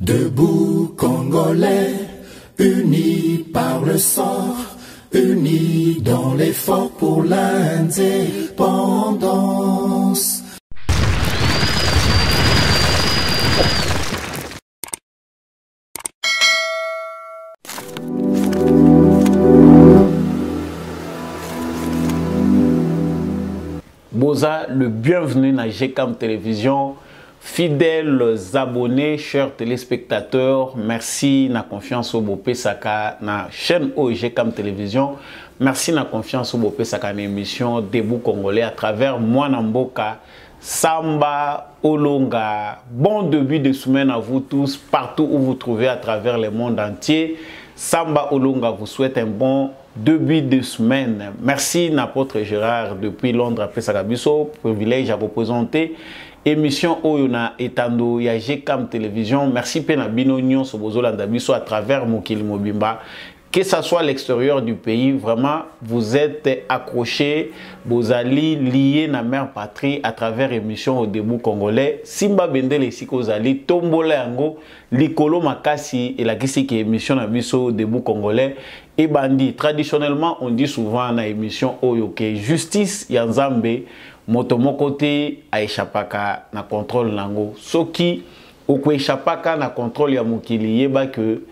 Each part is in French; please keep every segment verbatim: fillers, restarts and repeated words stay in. Debout Congolais, unis par le sort, unis dans l'effort pour l'indépendance. Boza, le bienvenu dans G K A M Télévision. Fidèles abonnés, chers téléspectateurs, merci na confiance au Bopé Saka na chaîne G K A M Télévision. Merci na confiance au Bopé Saka na émission Debout Congolais à travers moi Namboka, Samba Olonga. Bon début de semaine à vous tous partout où vous vous trouvez à travers le monde entier. Samba Olonga vous souhaite un bon début de semaine. Merci Napôtre Gérard depuis Londres, Pesagabuso, privilège à représenter. Émission Oyuna etando ya G K A M Télévision. Merci pena bino nyon sobozolanda biso à travers Mokil Mobimba. Que ce soit l'extérieur du pays, vraiment, vous êtes accrochés, vous allez lier la mère patrie à travers l'émission au début congolais. Simba Bendele et Siko Zali, Tombolengo, Likolo Makasi et la Kissi qui est émission au début congolais. Et Bandi, traditionnellement, on dit souvent dans l'émission Oyoke, justice Yanzambe, Motomo Kote, Aïchapaka, na contrôle Lango. Soki, Oko Aïchapaka, na contrôle Yamukili, Yeba que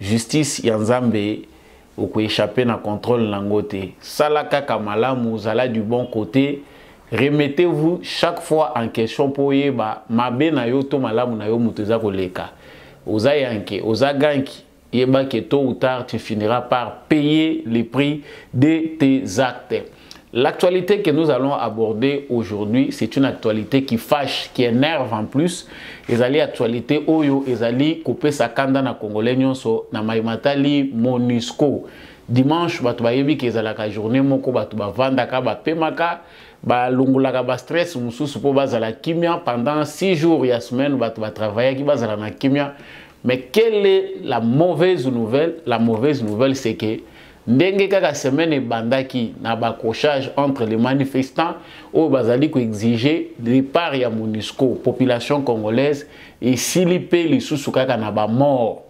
justice Yanzambe, ou échapper dans le contrôle langoté. Salaka kamala mouzala du bon côté. Remettez-vous chaque fois en question pour yeba mabe na yo to malamu na yo muteza koleka. Oza yanke, oza ganki, yeba que tôt ou tard tu finiras par payer les prix de tes actes. L'actualité que nous allons aborder aujourd'hui, c'est une actualité qui fâche, qui énerve en plus. Ezali actualité oyo ezali kopé sakanda na Congolais nyonso na maimatali MONUSCO. Dimanche batu bayebi ke ezalaka journée moko batu bavandaka bapemaka balongolaka ba stress mususu po bazala kimia pendant six jours ya semaine batu batravailler ki bazala na kimia. Mais quelle est la mauvaise nouvelle? La mauvaise nouvelle c'est que Ndenge kaka semaine et bandaki na baccrochage entre les manifestants au bazali ko exiger départ ya MONUSCO population congolaise et silipe li susu kaka na ba mort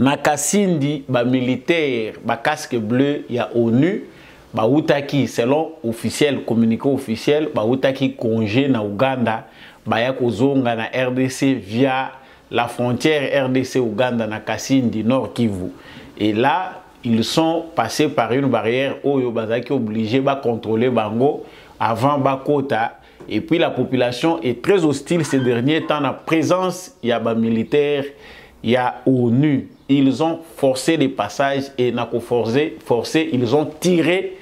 na Kasindi ba militaire ba casque bleu ya ONU ba utaki selon officiel communiqué officiel ba utaki congé na Uganda ba ya kozonga na R D C via la frontière R D C Uganda na Kasindi Nord Kivu et là ils sont passés par une barrière où ils sont obligés de contrôler Bango avant Bakota. Et puis la population est très hostile ces derniers temps. La présence, il y a des militaires, il y a l'ONU. Ils ont forcé les passages et forcé, forcé, ils ont tiré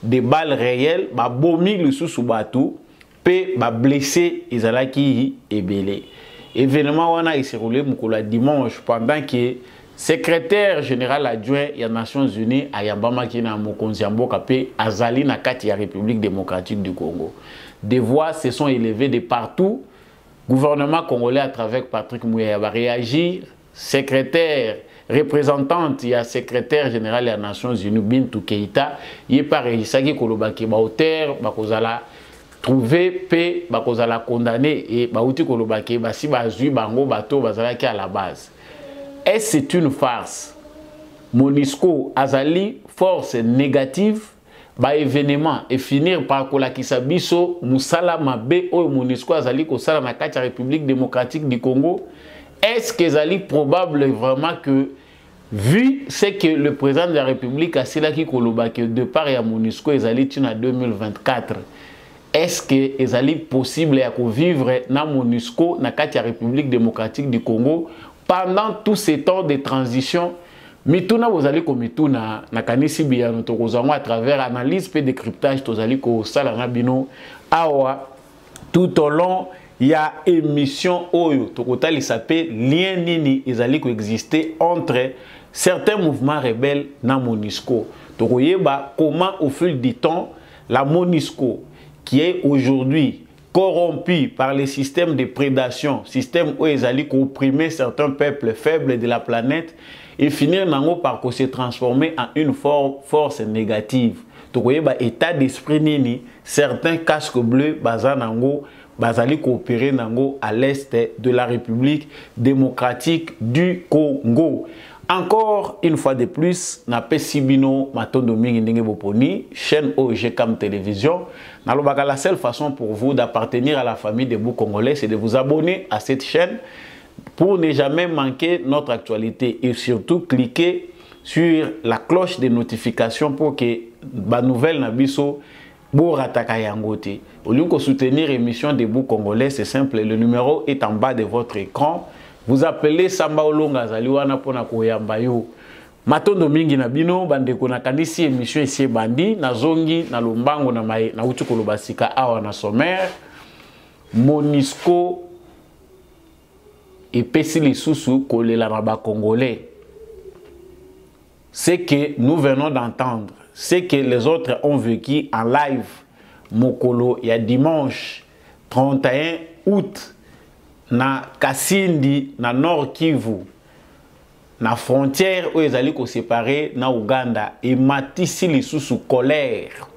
des balles réelles, ils ont bombé le sous-soubatou, puis ils ont blessé les alaki et belé. Événement, on a été roulé dimanche pendant que secrétaire général adjoint des Nations Unies, Ayabama Kinamou Konzambokapé, Azali Nakati, la République démocratique du Congo. Des voix se sont élevées de partout. Gouvernement congolais, à travers Patrick Mouya, va réagir. Secrétaire, représentante, il y a secrétaire général des Nations Unies, Bintou Keita, il y a par Isaki Kolobaki, Bauter, Bakozala, trouvé, paix, Bakozala condamné, et Bauti Kolobaki, Basi Bazui, Bango, Bato, Bazala qui est à la base. Est-ce que c'est une farce? MONUSCO, Azali, force négative, bah événement et finir par kolakisa biso musala mabe o MONUSCO Azali kosala na kati ya République démocratique du Congo. Est-ce que Azali probable vraiment que vu ce que le président de la République a cela qui koloba que de part ya MONUSCO Azali tuna deux mille vingt-quatre? Est-ce que Azali possible ya ko vivre na MONUSCO na kati ya République démocratique du Congo? Pendant tous ces temps de transition, mituna bozali ko mituna na kanisi biyano to kozango à travers analyse pe décryptage tozali ko sala na bino awa tout au long ya émission oyo to kotalisa pe lien nini ezali ko exister entre certains mouvements rebelles na MONUSCO. To koyeba comment au fil du temps la MONUSCO qui est aujourd'hui corrompu par les systèmes de prédation, systèmes où ils allaient comprimer certains peuples faibles de la planète et finir par se transformer en une for force négative. Donc, il y a un état d'esprit, certains casques bleus, bazanango, bazali coopérer nango à l'est de la République démocratique du Congo. Encore une fois de plus, na pesibino matondo mingi ndenge boponi chaîne G K A M Télévision. Na lobaka la seule façon pour vous d'appartenir à la famille des Debout Congolais, c'est de vous abonner à cette chaîne pour ne jamais manquer notre actualité et surtout cliquer sur la cloche des notifications pour que ba nouvelle na biso borataka yangote. Au lieu de soutenir l'émission Debout Congolais, c'est simple, le numéro est en bas de votre écran. Vous appelez Samba Olonga Zaliwana pona koyamba yo. Matondo mingi na bino bande kona kanisi emission ici bandi na zongi na lombango na mai na utuko lobasika awa na sommaire. MONUSCO epesi lisusu kolela na ba congolais. Ce que nous venons d'entendre, ce que les autres ont vécu en live mokolo ya dimanche trente et un août. Na Kasindi, na Nord Kivu, na frontière où ils allaient se séparer, na Uganda, et matisi lisusu colère.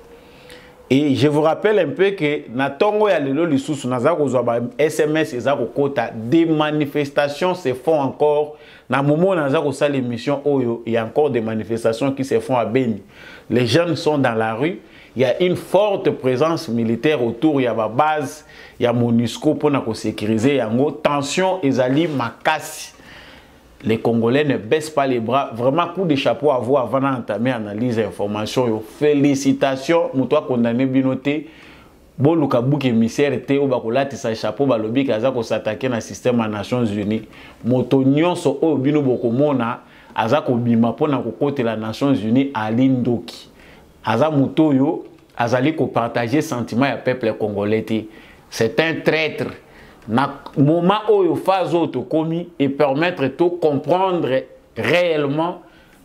Et je vous rappelle un peu que na tongo ya lelo lisusu na zako zaba S M S et zako kota des manifestations se font encore. Na momo na zako sa l'émission oyo, il y a encore des manifestations qui se font à Beni. Les jeunes sont dans la rue. Il y a une forte présence militaire autour, il y a ma base, il y a MONUSCO pour nous sécuriser, il y a une tension, Azali Nakati. Les Congolais ne baissent pas les bras. Vraiment, coup de chapeau à vous avant d'entamer l'analyse et l'information. Félicitations, nous sommes condamnés à binoter. Bon, le kabouk émissaire était au bakola, tu sais, chapeau, balobi, kaza, qu'on s'attaquait dans le système des Nations Unies. Motonion, so, au bino, bokomona, aza, qu'on bima, pour nous côté la Nations Unies, à l'indoki. Aza Moutoyo, Azali ko partager sentiment ya peuple congolais. C'est un traître. Na moment où yo fazo to komi et permettre to comprendre réellement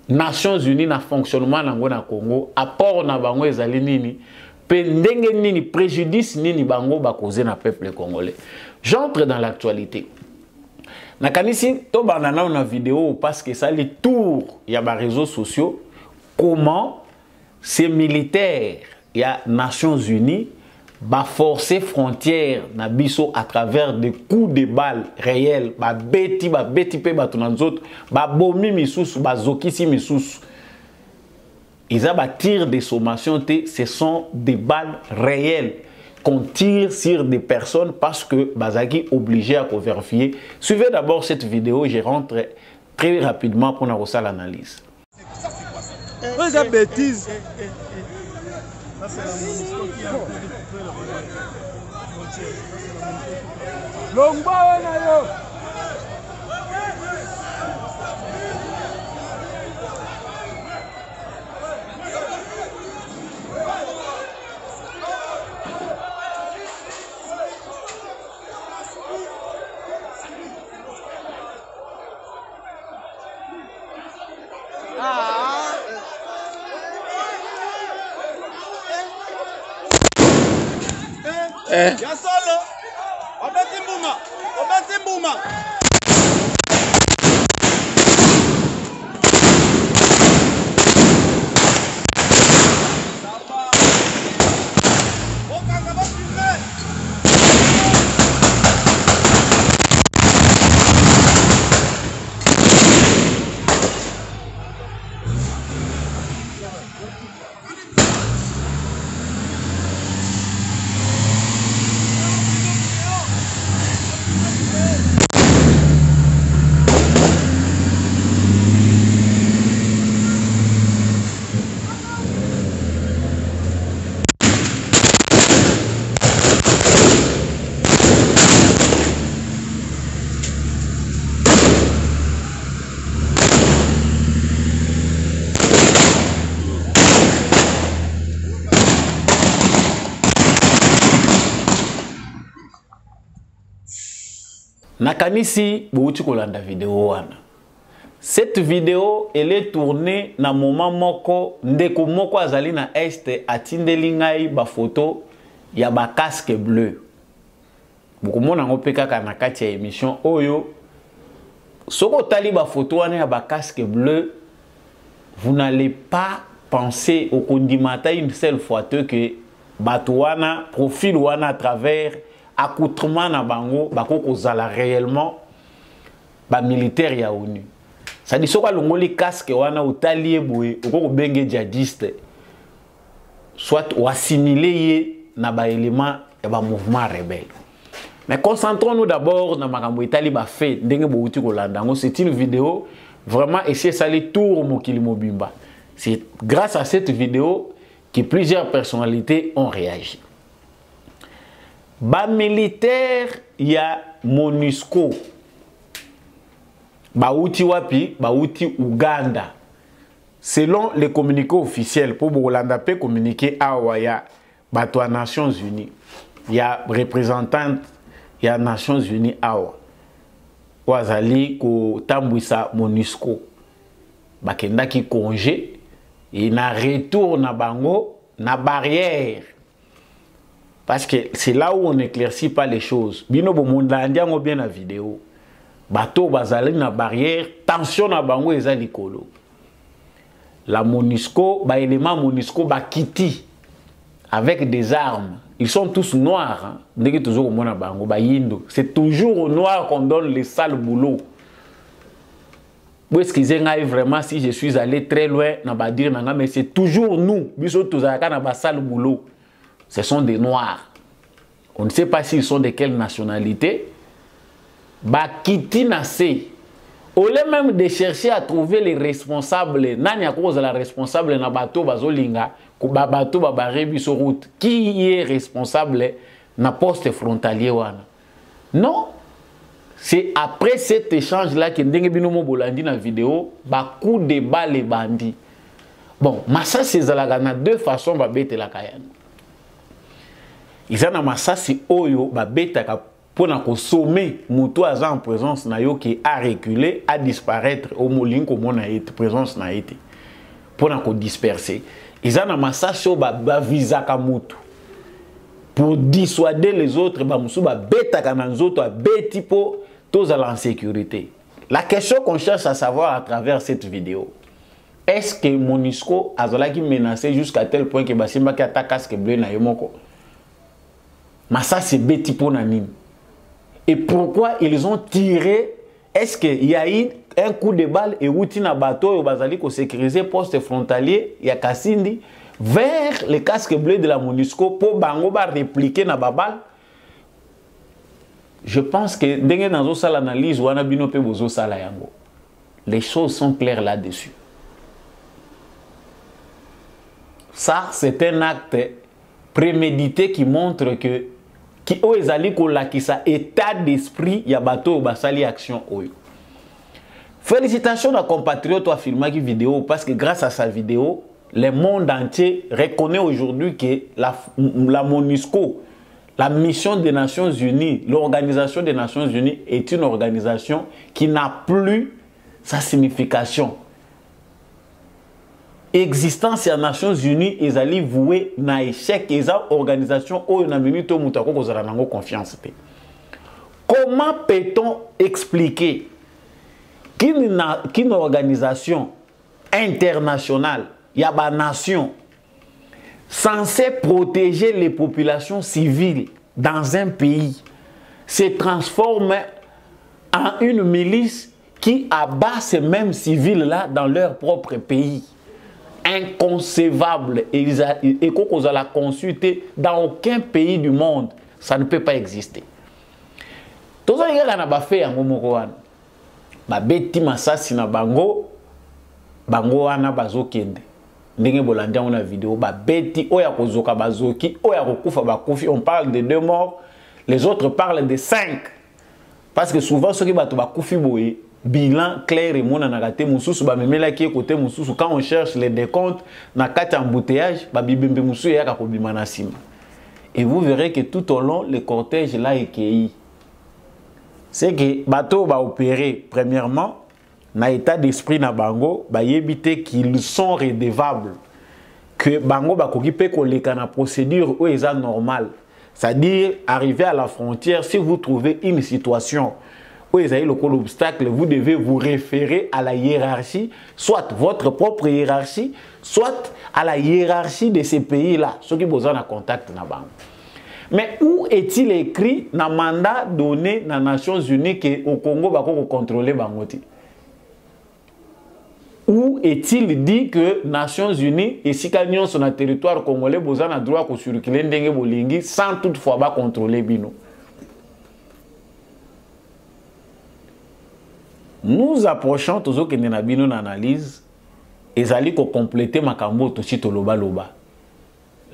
Nations Unies na fonctionnement nango na Congo, apport na bango ezali nini, pe ndenge nini préjudice nini bango ba causer na peuple congolais. J'entre dans l'actualité. Na kanisi to banana na vidéo parce que ça les tour ya ba réseaux sociaux comment ces militaires, il y a Nations Unies, ba forcer frontières na biso à travers des coups de balles réels, ba beti ba beti pe ba tunanzot, ba bomi misusu, ba zokisi misusu. Ils a ba tir des sommations, ce sont des balles réelles qu'on tire sur des personnes parce que bazaki obligé à vérifier. Suivez d'abord cette vidéo, je rentre très rapidement pour nous faire l'analyse. Oui, c'est une bêtise. Ça, c'est la MONUSCO qui a un peu découpé la frontière. L'ombo, on a eu. Eh. Nakanisi, bouti kolanda vidéo wana. Cette vidéo, elle est tournée na moment moko ndeko moko azali na este atindelingai ba photo ya ba casque bleu. Bokomona ngopeka kana kati ya émission oyo. Soko tali ba photo wana ya ba casque bleu, vous n'allez pas penser au condimata une seule fois que batu wana profil wana à travers accoutrement na bango bako kozala réellement ba militaire ya ONU. Ça dit soka longoli casque wana utali ebwe okoko benge djihadiste soit ou assimiler na ba élément ya ba mouvement rebelle. Mais concentrons-nous d'abord na makambo etali ba fait ndenge bo uti ko landango, c'est une vidéo vraiment essayer sali tour Mokil Mobimba. C'est grâce à cette vidéo que plusieurs personnalités ont réagi. Ba militaire ya MONUSCO bauti wapi, bauti Uganda. Selon les communiqués officiels, pour Bolanda peut communiquer à Ouaya, aux Nations Unies. Il y a représentante, il y a Nations Unies à Ouaya. Ouazali ko tambouisa MONUSCO. Bakenda ki congé et na retour na bango na barrière. Parce que c'est là où on n'éclaircit pas les choses. Bino bomonda ndiango bien la vidéo. Bateau bazali na barrière, tension na bango eza likolo. La MONUSCO, ba élément MONUSCO ba kiti avec des armes. Ils sont tous noirs, hein? Toujours au mona bango ba yindo. C'est toujours aux noirs qu'on donne les sales boulots. Où est-ce qu'ils aient vraiment si je suis allé très loin na ba dire nanga mais c'est toujours nous, biso tozaka na ba sale boulot. Ce sont des noirs. On ne sait pas s'ils sont de quelle nationalité. Bakiti nase. Au lieu même de chercher à trouver les responsables, nani a cause la responsable na bateau bazolinga, ba bateau ba barebi sur route. Qui est responsable na poste frontalier wana? Non. C'est après cet échange là que ndenge binomo bolandi na vidéo, ba coup de balle les bandits. Bon, massa c'est la gana deux façons ba bête la kayane. Ils en a massa c'est oyo ba bête ka pour qu'on sommet, Moutou a en présence qui a reculé, a disparaître au Molin comme on a été présence n'a été pour qu'on disperse. Ils ont amassé sur ba visa Kamoutou pour dissuader les autres. Ba Moussou ba bêta kananzoto a bêti pour tous à l'insécurité. La question qu'on cherche à savoir à travers cette vidéo, est-ce que MONUSCO a menacé jusqu'à tel point que Basimba qui attaque casque bleu na yomoko? Mais ça c'est bêti pour Nanine. Et pourquoi ils ont tiré? Est-ce qu'il y a eu un coup de balle et routine à bateau au Bazali qu'on sécurisait poste frontalier, il y a Kasindi, vers les casques bleus de la MONUSCO pour Bangoba répliquer na babal? Je pense que dengue dans ça l'analyse ou anabino pe bozo sala yango. Les choses sont claires là-dessus. Ça, c'est un acte prémédité qui montre que qui ont ezali kolakisa état d'esprit ya bato basali action oyo. Félicitations à compatriote à filmer qui vidéo parce que grâce à sa vidéo, le monde entier reconnaît aujourd'hui que la, la MONUSCO, la mission des Nations Unies, l'organisation des Nations Unies est une organisation qui n'a plus sa signification. Existence des Nations Unies est allée vouer na échec et sa organisation où on a mené tout mutako kozala nango confiance. Comment peut-on expliquer qu'une qu'une organisation internationale, y a une nation censée protéger les populations civiles dans un pays se transforme en une milice qui abat ces mêmes civils là dans leur propre pays? Inconcevable et qu'on la consulter dans aucun pays du monde, ça ne peut pas exister. Tout ça, il y a un fait en Gomorroan. Ma bête massasina bango, bango ana bazo kende. N'engue bolandia on a vidéo, ma bête oya kozoka bazoki, oya kokufa bakofi. On parle de deux morts, les autres parlent de cinq. Parce que souvent ceux qui battent bakofi boye. Bilan clair et mon anagaté moussousou ba memela ki côté moussousou quand on cherche les décomptes na kati embouteillage ba bibembe moussousou ya ka kobima na sima et vous verrez que tout au long le cortège là ékeyi c'est que bateau ba opérer premièrement na état d'esprit na bango ba yebite qu'ils sont redevables que bango ba kokipe ko leka na procédure où eza normal, c'est-à-dire arriver à la frontière si vous trouvez une situation où vous avez l'obstacle, vous devez vous référer à la hiérarchie, soit votre propre hiérarchie, soit à la hiérarchie de ces pays-là, ceux qui ont besoin de contact. Mais où est-il écrit dans le mandat donné dans les Nations Unies que au Congo va contrôler Bangoti? Où est-il dit que les Nations Unies et si camions sur le territoire congolais ont le droit de circuler sans toutefois contrôler Bino? Nous approchons toujours que nous avons une analyse et nous allons compléter ma cambo loba loba.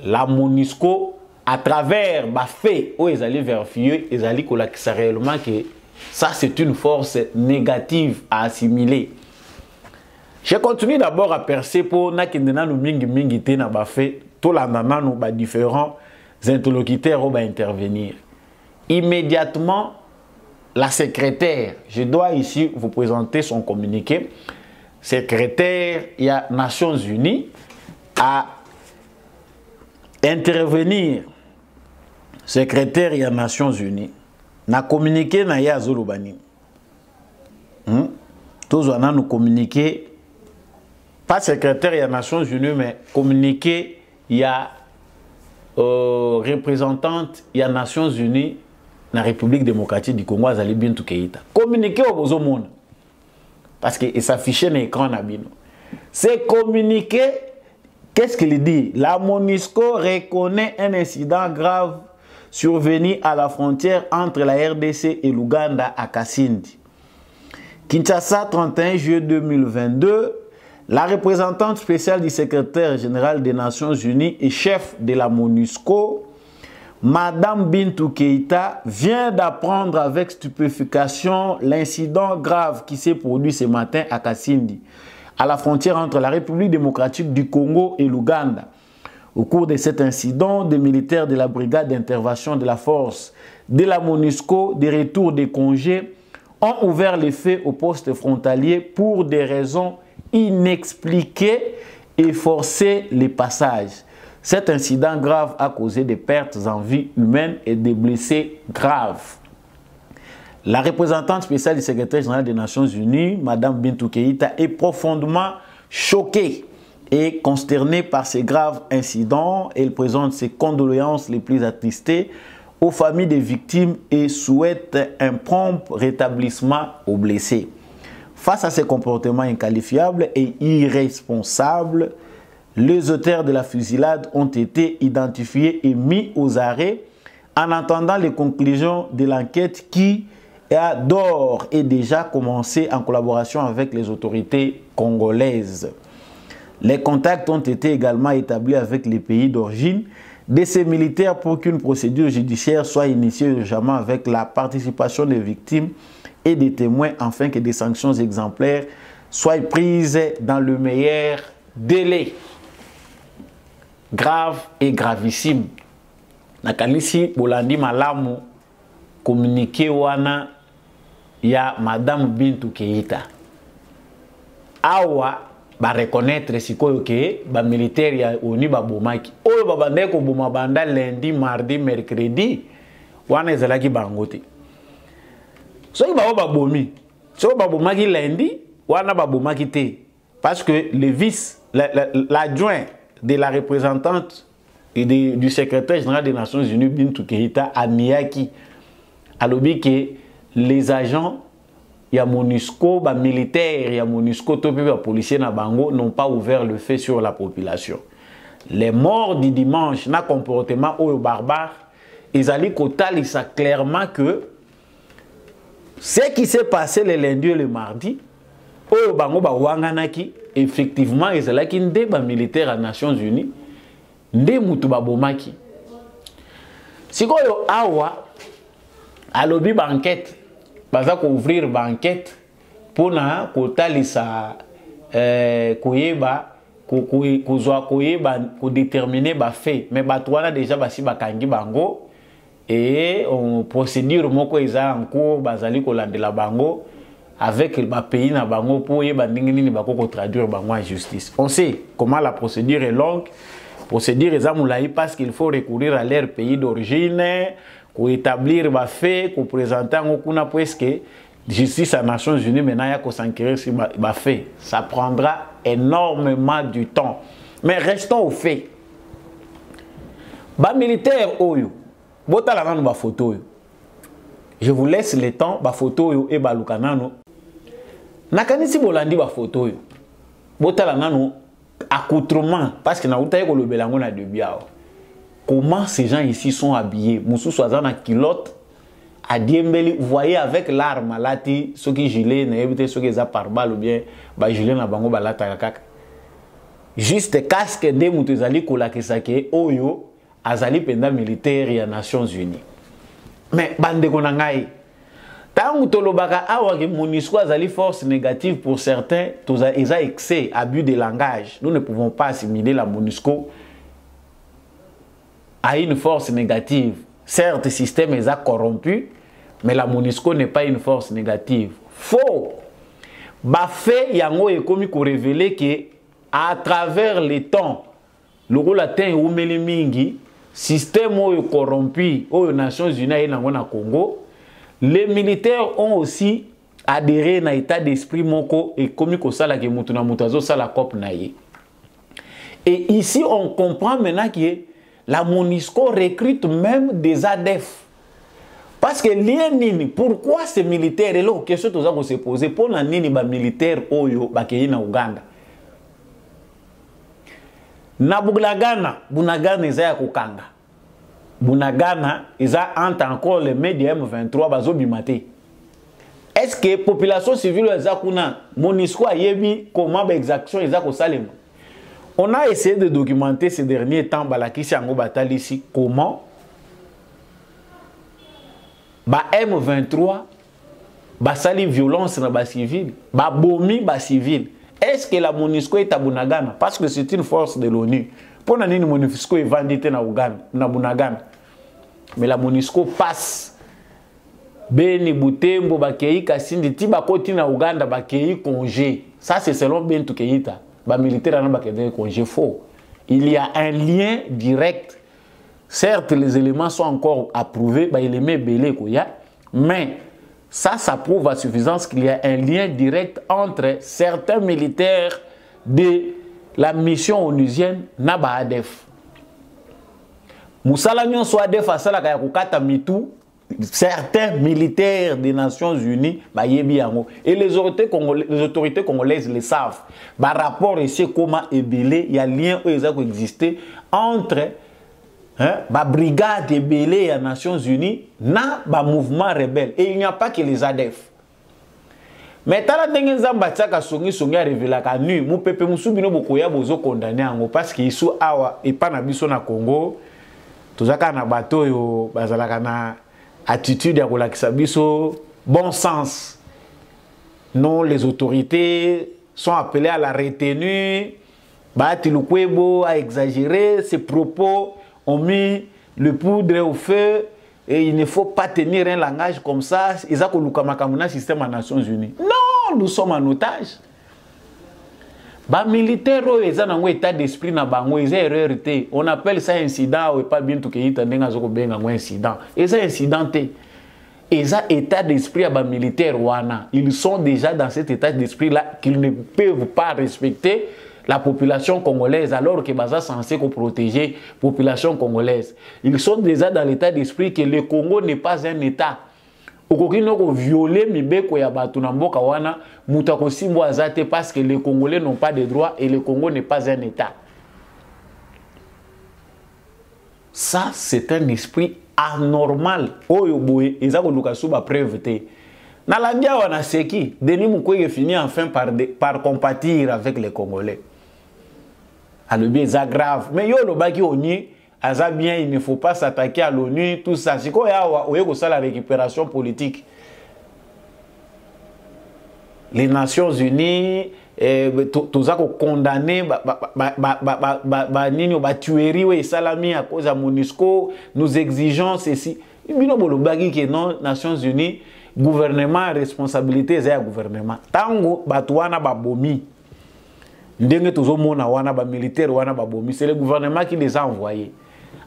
La MONUSCO, à travers les faits, ils allaient vérifier, ils allaient dire réellement que ça c'est une force négative à assimiler. Je continue d'abord à percer pour na kindena nous mingi mingi te na ba fait tout la nana nous ba différents interlocuteurs vont intervenir. Immédiatement la secrétaire, je dois ici vous présenter son communiqué. Secrétaire, il y a Nations Unies à intervenir. Secrétaire, il y a Nations Unies. Na communiqué na ya Zolobani. Hmm? Tous on a nous communiqué. Pas secrétaire il y a Nations Unies, mais communiqué, il y a euh, représentante, il y a Nations Unies, la République démocratique du Congo, Azali Bintou Keita. Communiqué au besoin monde. Parce que s'affichait dans l'écran. C'est communiqué, qu'est-ce qu'il dit? La MONUSCO reconnaît un incident grave survenu à la frontière entre la R D C et l'Uganda à Kasindi. Kinshasa, trente et un juillet deux mille vingt-deux. La représentante spéciale du secrétaire général des Nations Unies et chef de la MONUSCO, Madame Bintou Keita, vient d'apprendre avec stupéfaction l'incident grave qui s'est produit ce matin à Kasindi, à la frontière entre la République démocratique du Congo et l'Ouganda. Au cours de cet incident, des militaires de la brigade d'intervention de la force de la MONUSCO, des retours des congés, ont ouvert les feux au poste frontalier pour des raisons inexpliqué et forcer les passages. Cet incident grave a causé des pertes en vie humaine et des blessés graves. La représentante spéciale du secrétaire général des Nations Unies, Mme Bintou Keita, est profondément choquée et consternée par ces graves incidents. Elle présente ses condoléances les plus attristées aux familles des victimes et souhaite un prompt rétablissement aux blessés. Face à ces comportements inqualifiables et irresponsables, les auteurs de la fusillade ont été identifiés et mis aux arrêts en attendant les conclusions de l'enquête qui a d'ores et déjà commencé en collaboration avec les autorités congolaises. Les contacts ont été également établis avec les pays d'origine de ces militaires pour qu'une procédure judiciaire soit initiée urgemment avec la participation des victimes et des témoins afin que des sanctions exemplaires soient prises dans le meilleur délai. Grave et gravissime. Nakalisi Bolandi Malamu communiqué wana ya Madame Bintou Keita. Awa ba reconnaître sikoyo ke ba militaire ya O N U ba bomaki. Oyo ba bandeko boma banda lundi, mardi, mercredi wana ezalaki bangote. So il va bomi. So babomaki lundi, wana babomaki te parce que le vice l'adjoint de la représentante et de, du secrétaire général des Nations Unies Bintou Keita a miaki a lobby que les agents ya MONUSCO, ba militaires ya MONUSCO, topi ba policiers na bango n'ont pas ouvert le feu sur la population. Les morts du dimanche na comportement au barbare, ils allaient kotalisa clairement que ce qui s'est passé le lundi et le mardi, au Bango ba wanganaki, effectivement, ils allaient qui n'étaient pas militaires à Nations Unies, n'étaient mutuba bomaki. Si quoi le awa, à l'objet banquette, parce qu'on ouvrir banquette pour na kotalisa koyeba, kozoa koyeba, kodéterminer ba fait, mais batouana déjà basi bakangi Bango. Et on procédure moko eza en cours bazali ko landela bango avec le pays na bango pour yeba ndingini ba ko traduire bango en justice. On sait comment la procédure est longue. Procédure eza moulayi parce qu'il faut recourir à leur pays d'origine, ko établir ba fait, ko présenter ngokuna presque justice à Nations Unies maintenant ya ko s'enquérir si ba fait. Ça prendra énormément du temps. Mais restons au fait. Ba militaire oyo Je vous laisse le temps ba photo et ba lukanano. Nakanisi bolandi ba photo. Botala nano accoutrement parce que na utaye ko lobelango na de biao. Comment ces gens ici sont habillés? Moussou soza na kilote à Diembeli, vous voyez avec l'arme lati ceux qui gilet na éviter ceux qui za par balle ou bien ba gilet na bango balata kaka. Juste casque de mutuzali kola kesake oyo azali penda militaire ya Nations Unies. Mais bande konangai tant tolobaka awa ke MONUSCO azali force négative pour certains toza eza excès abus de langage. Nous ne pouvons pas assimiler la MONUSCO à une force négative. Certes, le système est corrompu, mais la MONUSCO n'est pas une force négative. Faux. Bafé yango est comme révéler que à travers les temps le rôle atteint ou melemingi système corrompu aux Nations Unies et au Congo, les militaires ont aussi adhéré à l'état d'esprit moko et comme ils. Et ici, on comprend maintenant que la MONUSCO recrute même des A D F. Parce que les pourquoi ces militaires et la question que vous se posez pour les militaires oyo bakeyi na Uganda. Na Bunagana, Bunagana ezaya kokanga. Bunagana eza entre encore les médias M vingt-trois bazo bimate. Est-ce que population civile eza kuna MONUSCO yebi comment ba exaction eza ko salema? On a essayé de documenter ces derniers temps balakisi yango batali ici comment ba M vingt-trois ba sali violence na ba civil, ba bomi ba civil. Est-ce que la MONUSCO est à Bunagana? Parce que c'est une force de l'ONU. Pourquoi la MONUSCO est vendée à Bunagana? Mais la MONUSCO passe. Beni Boutembo, Bakei, Kasindi, Tibakoti, na Uganda, Bakei, congé. Ça, c'est selon Bintou Keita. Les militaires n'ont pas de congé faux. Il y a un lien direct. Certes, les éléments sont encore approuvés, les éléments belés, mais. Ça, ça prouve à suffisance qu'il y a un lien direct entre certains militaires de la mission onusienne Naba A D F. Moussalamion Soadef Asala Kayakukata Mitou, certains militaires des Nations Unies, et les autorités congolaises le savent. Par rapport ici, comment Ebélé, il y a un lien qui existe entre. Hein, bah, brigade et belé à Nations Unies n'a bah, mouvement rebelle et il n'y a pas que les A D F. Mais t'as la dernière zambatsaka songi songi a révélé qu'à nu mon peuple musubino bokoya bozo condamné ango parce qu'ils sont awa et pas na biso na Congo tous aka na bato yo bazalaka na attitude ya kolakisa biso bon sens. Non, les autorités sont appelées à la retenue. Bah Tilukwebo a exagéré ses propos. On met le poudre au feu et il ne faut pas tenir un langage comme ça. Ils ont le système des Nations Unies. Non, nous sommes en otage. Les militaires ils ont un état d'esprit, on appelle ça incident ou pas bien tout qui est un incident. Ils ont incidenté. Ils ont un état d'esprit à les militaires. Ils sont déjà dans cet état d'esprit-là qu'ils ne peuvent pas respecter. La population congolaise, alors que Baza censé protéger la population congolaise. Ils sont déjà dans l'état d'esprit que le Congo n'est pas un état. Parce que les Congolais n'ont pas de droits et le Congo n'est pas un état. Ça, c'est un esprit anormal. Ils ont une preuve. Dans la guerre, c'est qui Denis Mukwege finit enfin par, de, par compatir avec les Congolais. Alors, c'est grave. Mais il ne faut pas s'attaquer à l'ONU, tout ça. C'est quoi la récupération politique? Les Nations Unies, tout ça qu'on condamné, la tuerie, salami à cause de MONUSCO, nous exigeons ceci. Il y a des Nations Unies. Gouvernement, responsabilité, c'est le gouvernement. Tango, batouana babomi. Ndenge tozo mona wana ba militaire wana babomi. C'est le gouvernement qui les a envoyés.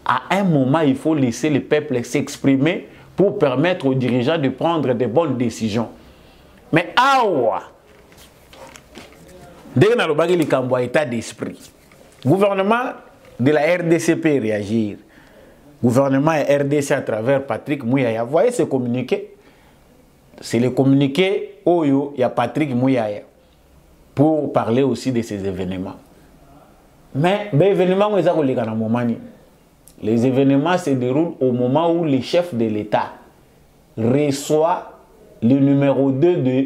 À un moment, il faut laisser le peuple s'exprimer pour permettre aux dirigeants de prendre de bonnes décisions. Mais awa, ndenge na lobaki likambo état d'esprit. Gouvernement de la R D C P réagir. gouvernement et R D C à travers Patrick Mouya. Vous voyez ce communiqué? C'est le communiqué Oyo y a Patrick Mouya pour parler aussi de ces événements. Mais les événements, les événements se déroulent au moment où le chef de l'État reçoit le numéro deux de,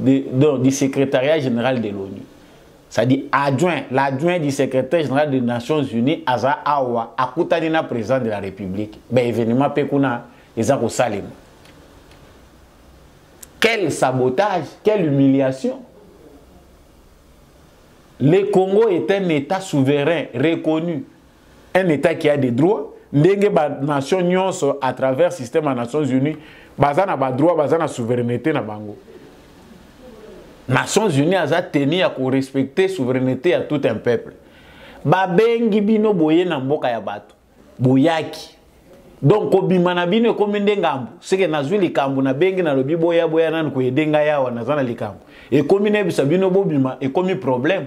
de, de, du secrétariat général de l'ONU. C'est-à-dire adjoint, l'adjoint du secrétaire général des Nations Unies, Aza Awa, Akutanina président de la République. Ben événement Pekuna, Ezako Salim. Quel sabotage, quelle humiliation. Le Congo est un État souverain, reconnu, un État qui a des droits. Ndenge ba nation nyonso à travers le système des Nations Unies, bazana ba droit, bazana souveraineté na bango. Nations Unies a tenu à respecter la souveraineté à tout un peuple. Babengi bino boye na mboka ya bato. Boyaki. Donc obimana bino komende ngambu. Seke nazwi likambu na bengi na lobi boya boya nan ko edenga yawa na zana likambu. Et komine bisabino bobima et komi problème.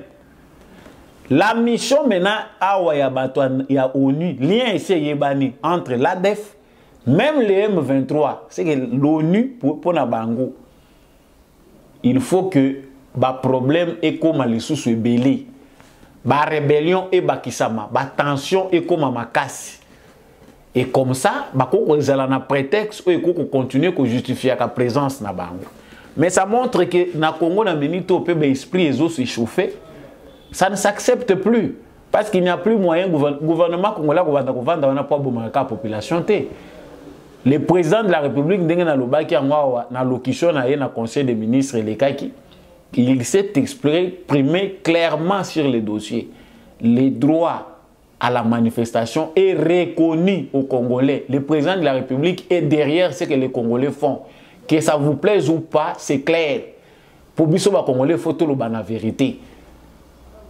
La mission maintenant awa ya bato ya ONU, lien ici yebani entre l'A D F même les M vingt-trois, c'est que l'ONU pour pour na bango. Il faut que ba problème et comme les sous se belé, ba rébellion et ba kisama, ba tension et comme makasi. Et comme ça, ba ko ezala na prétexte et ko continuer ko justifier la présence na bango. Mais ça montre que na Congo na benito pe ba esprit ezo se chauffer. Ça ne s'accepte plus parce qu'il n'y a plus moyen gouvernement congolais de vendre on n'a pas bon la population. Le président de la République dengue na lobaki angwa na locution na ye na conseil des ministres et les kaki il s'est exprimé clairement sur les dossiers. Les droits à la manifestation est reconnu aux Congolais. Le président de la République est derrière ce que les Congolais font. Que ça vous plaise ou pas, c'est clair. Pour biso ba Congolais faut tout le ban la vérité.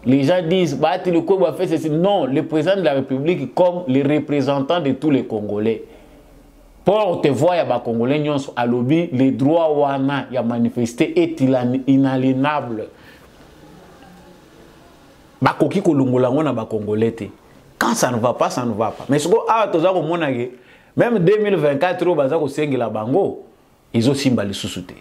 Les gens disent, bah, le Congo a fait ceci. Non, le président de la République, comme les représentants de tous les Congolais, porte voix à Congolais, à lobby, les droits ouana y a manifesté est inaliénable. Bakoki kolongolango na Congolais. Quand ça ne va pas, ça ne va pas. Mais ce que même deux mille vingt-quatre, ils ont simbali sous-souté.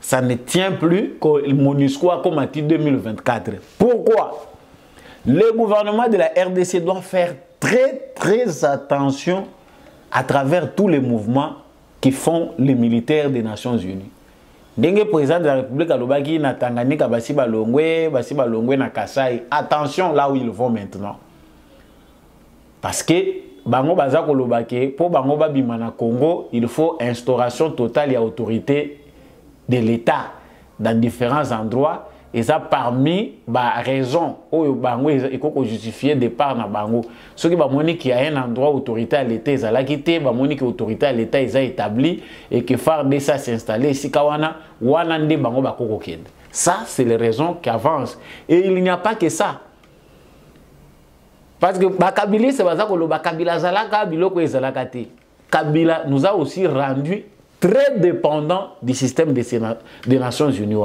Ça ne tient plus que le MONUSCO a combattu deux mille vingt-quatre. Pourquoi? Le gouvernement de la R D C doit faire très très attention à travers tous les mouvements qui font les militaires des Nations Unies. Le président de la République a dit na Tanganyika, basi balongwe, basi balongwe na Kasaï. Attention là où ils vont maintenant. Parce que bango bazako lobake pour bango babima na Congo, il faut instauration totale et autorité de l'État dans différents endroits et ça parmi bah raison où bango et qu'on justifier départ na bango ce qui va monique qu'il y a un endroit autorité à l'État ça l'a quitté bah monique autorité à l'État ils a établi et que faire de ça s'installer si kawana wanande bango ba kokokende ça c'est les raisons qui avancent et il n'y a pas que ça parce que bah Kabila c'est pas ça que le bah Kabila zala Kabila quoi zala kati Kabila nous a aussi rendu très dépendant du système des, Sénat, des Nations Unies.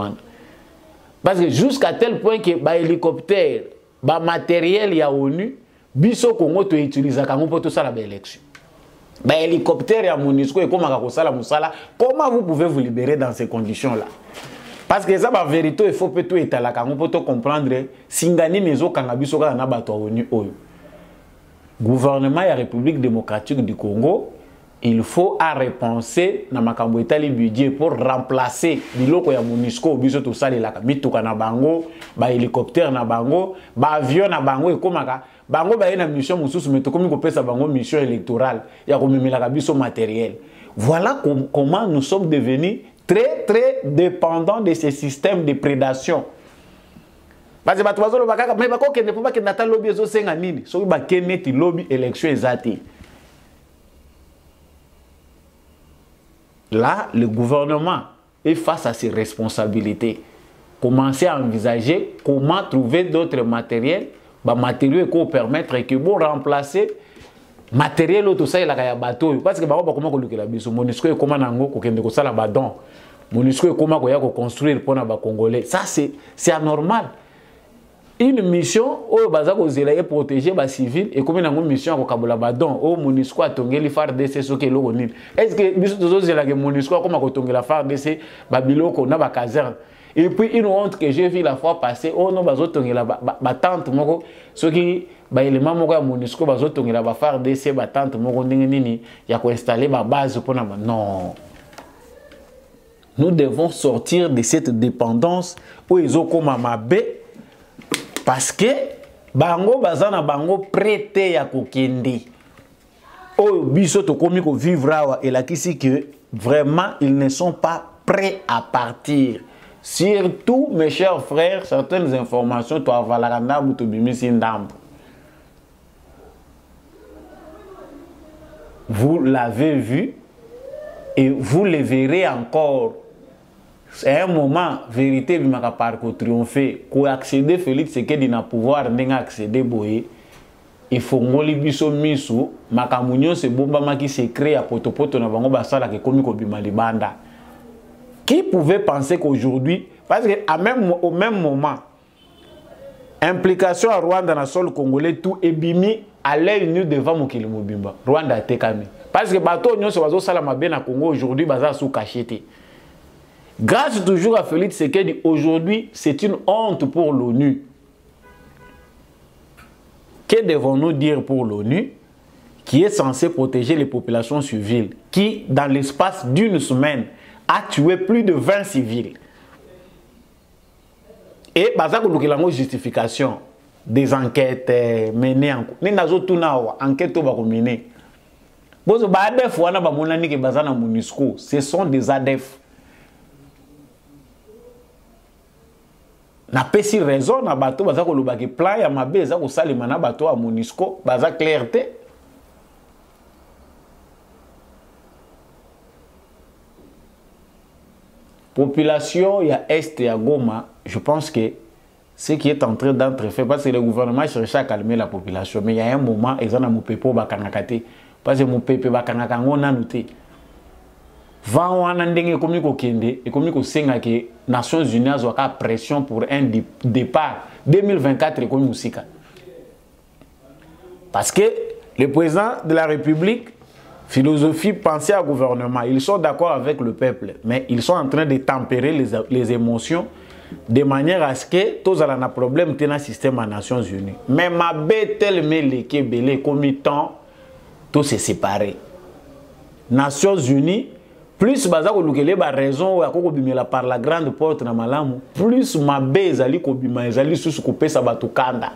Parce que jusqu'à tel point que bah hélicoptère, bah matériel y a ONU, biso Congo tu utilises quand on peut tout ça la élection. Bah hélicoptère y a MONUSCO et comment kakosala musala, comment vous pouvez vous libérer dans ces conditions là? Parce que ça bah vérité il faut peut tout étaler quand on peut tout comprendre. Singani nezo kangabiso kana bato ONU oyo. Gouvernement ya République démocratique du Congo. Il faut à repenser dans ma camboita les budgets pour remplacer biloko ya MONUSCO biso to sale la mituka na bango ba hélicoptère na bango ba avion na bango ekomaka bango ba na mission mususu meto komi ko pesa bango mission électorale ya komimela ka biso matériel. Voilà com comment nous sommes devenus très très dépendants de ces systèmes de prédation. Parce que ba twazo bakaka mais ba ko kende po ba kende ta lobby zo senga nini so ba kende ti lobby élection ezati. Là, le gouvernement est face à ses responsabilités. Commencez à envisager comment trouver d'autres matériels. Bah, matériaux qu'on permettre que vous remplacer matériel tout ça il a bateau parce que bah on comment coloquer la biso MONUSCO comment nango ko kende ko sala badon MONUSCO comment ko ya ko construire pour na ba Congolais. Ça c'est c'est anormal. une mission où bazako zelaye protéger ba civil et comme une mission ko kabola badon au MONUSCO tongeli far D C soke loko nini est-ce que biso tozo zela ke MONUSCO comme ko tongela far D C ba biloko na ba caserne et puis une honte que j'ai vu la fois passée oh non bazo tongela ba tante moko soki ba élément moko ya MONUSCO bazo tongela ba far D C ba tante moko ndenge nini ya ko installer ba base pona non. Nous devons sortir de cette dépendance où ils ont comme amabé parce que bango bazana bango prêté à kokende. Oh biso to komi ko vivra et la kisi que vraiment ils ne sont pas prêts à partir. Surtout mes chers frères, certaines informations to avalarana ou to bimisi ndambo. Vous l'avez vu et vous les verrez encore. C'est un moment, vérité, mais à part qu'on triomphe, qu'on accède, Félix, c'est qu'il n'a pouvoir d'en accéder, boé. Il faut que les bisous misou, ma camounion, c'est bon, ma qui se crée à Potopoto, n'a pas de basala qui est comme le banda. Qui pouvait penser qu'aujourd'hui, parce qu'au même, au même moment, implication à Rwanda dans le sol congolais, tout est bimi à l'œil nu devant Mokil Mobimba. Rwanda a été calmé. Parce que bateau, nous sommes au Salamabé na Congo aujourd'hui, baza sous cacheté. Grâce toujours à Félix Tshisekedi, aujourd'hui, c'est une honte pour l'ONU. Que devons-nous dire pour l'ONU qui est censée protéger les populations civiles, qui, dans l'espace d'une semaine, a tué plus de vingt civils? Et, baza ko lokelango justification des enquêtes menées en cours. Nous n'avons tout n'a enquête au bako mené. Ce sont des A D F. Na pesi raison na bato bazako lobaki plan ya mabe za ko salima na bato ya MONUSCO baza clarté. Population ya est ya Goma, je pense que ce qui est en train d'être fait parce que le gouvernement cherche à calmer la population mais il y a un moment ezana mupepo bakanakate. Parce que mon peuple va kanaka ngona noté. Va wana ndenge komi ko kende et komi ko senga ke Nations Unies zo ka pression pour un départ deux mille vingt-quatre komi musika. Parce que le président de la République philosophie pensée à gouvernement, ils sont d'accord avec le peuple mais ils sont en train de tempérer les, les émotions de manière à ce que tous ala na problème tena système à Nations Unies. Mais ma betel me leke belé komi tant tout se séparé. Nations Unies, plus baza ko lukele ba raison ya ko bimela par la grande porte na malamu, plus mabe ezali ko bima ezali susu ko pesa bato kanda.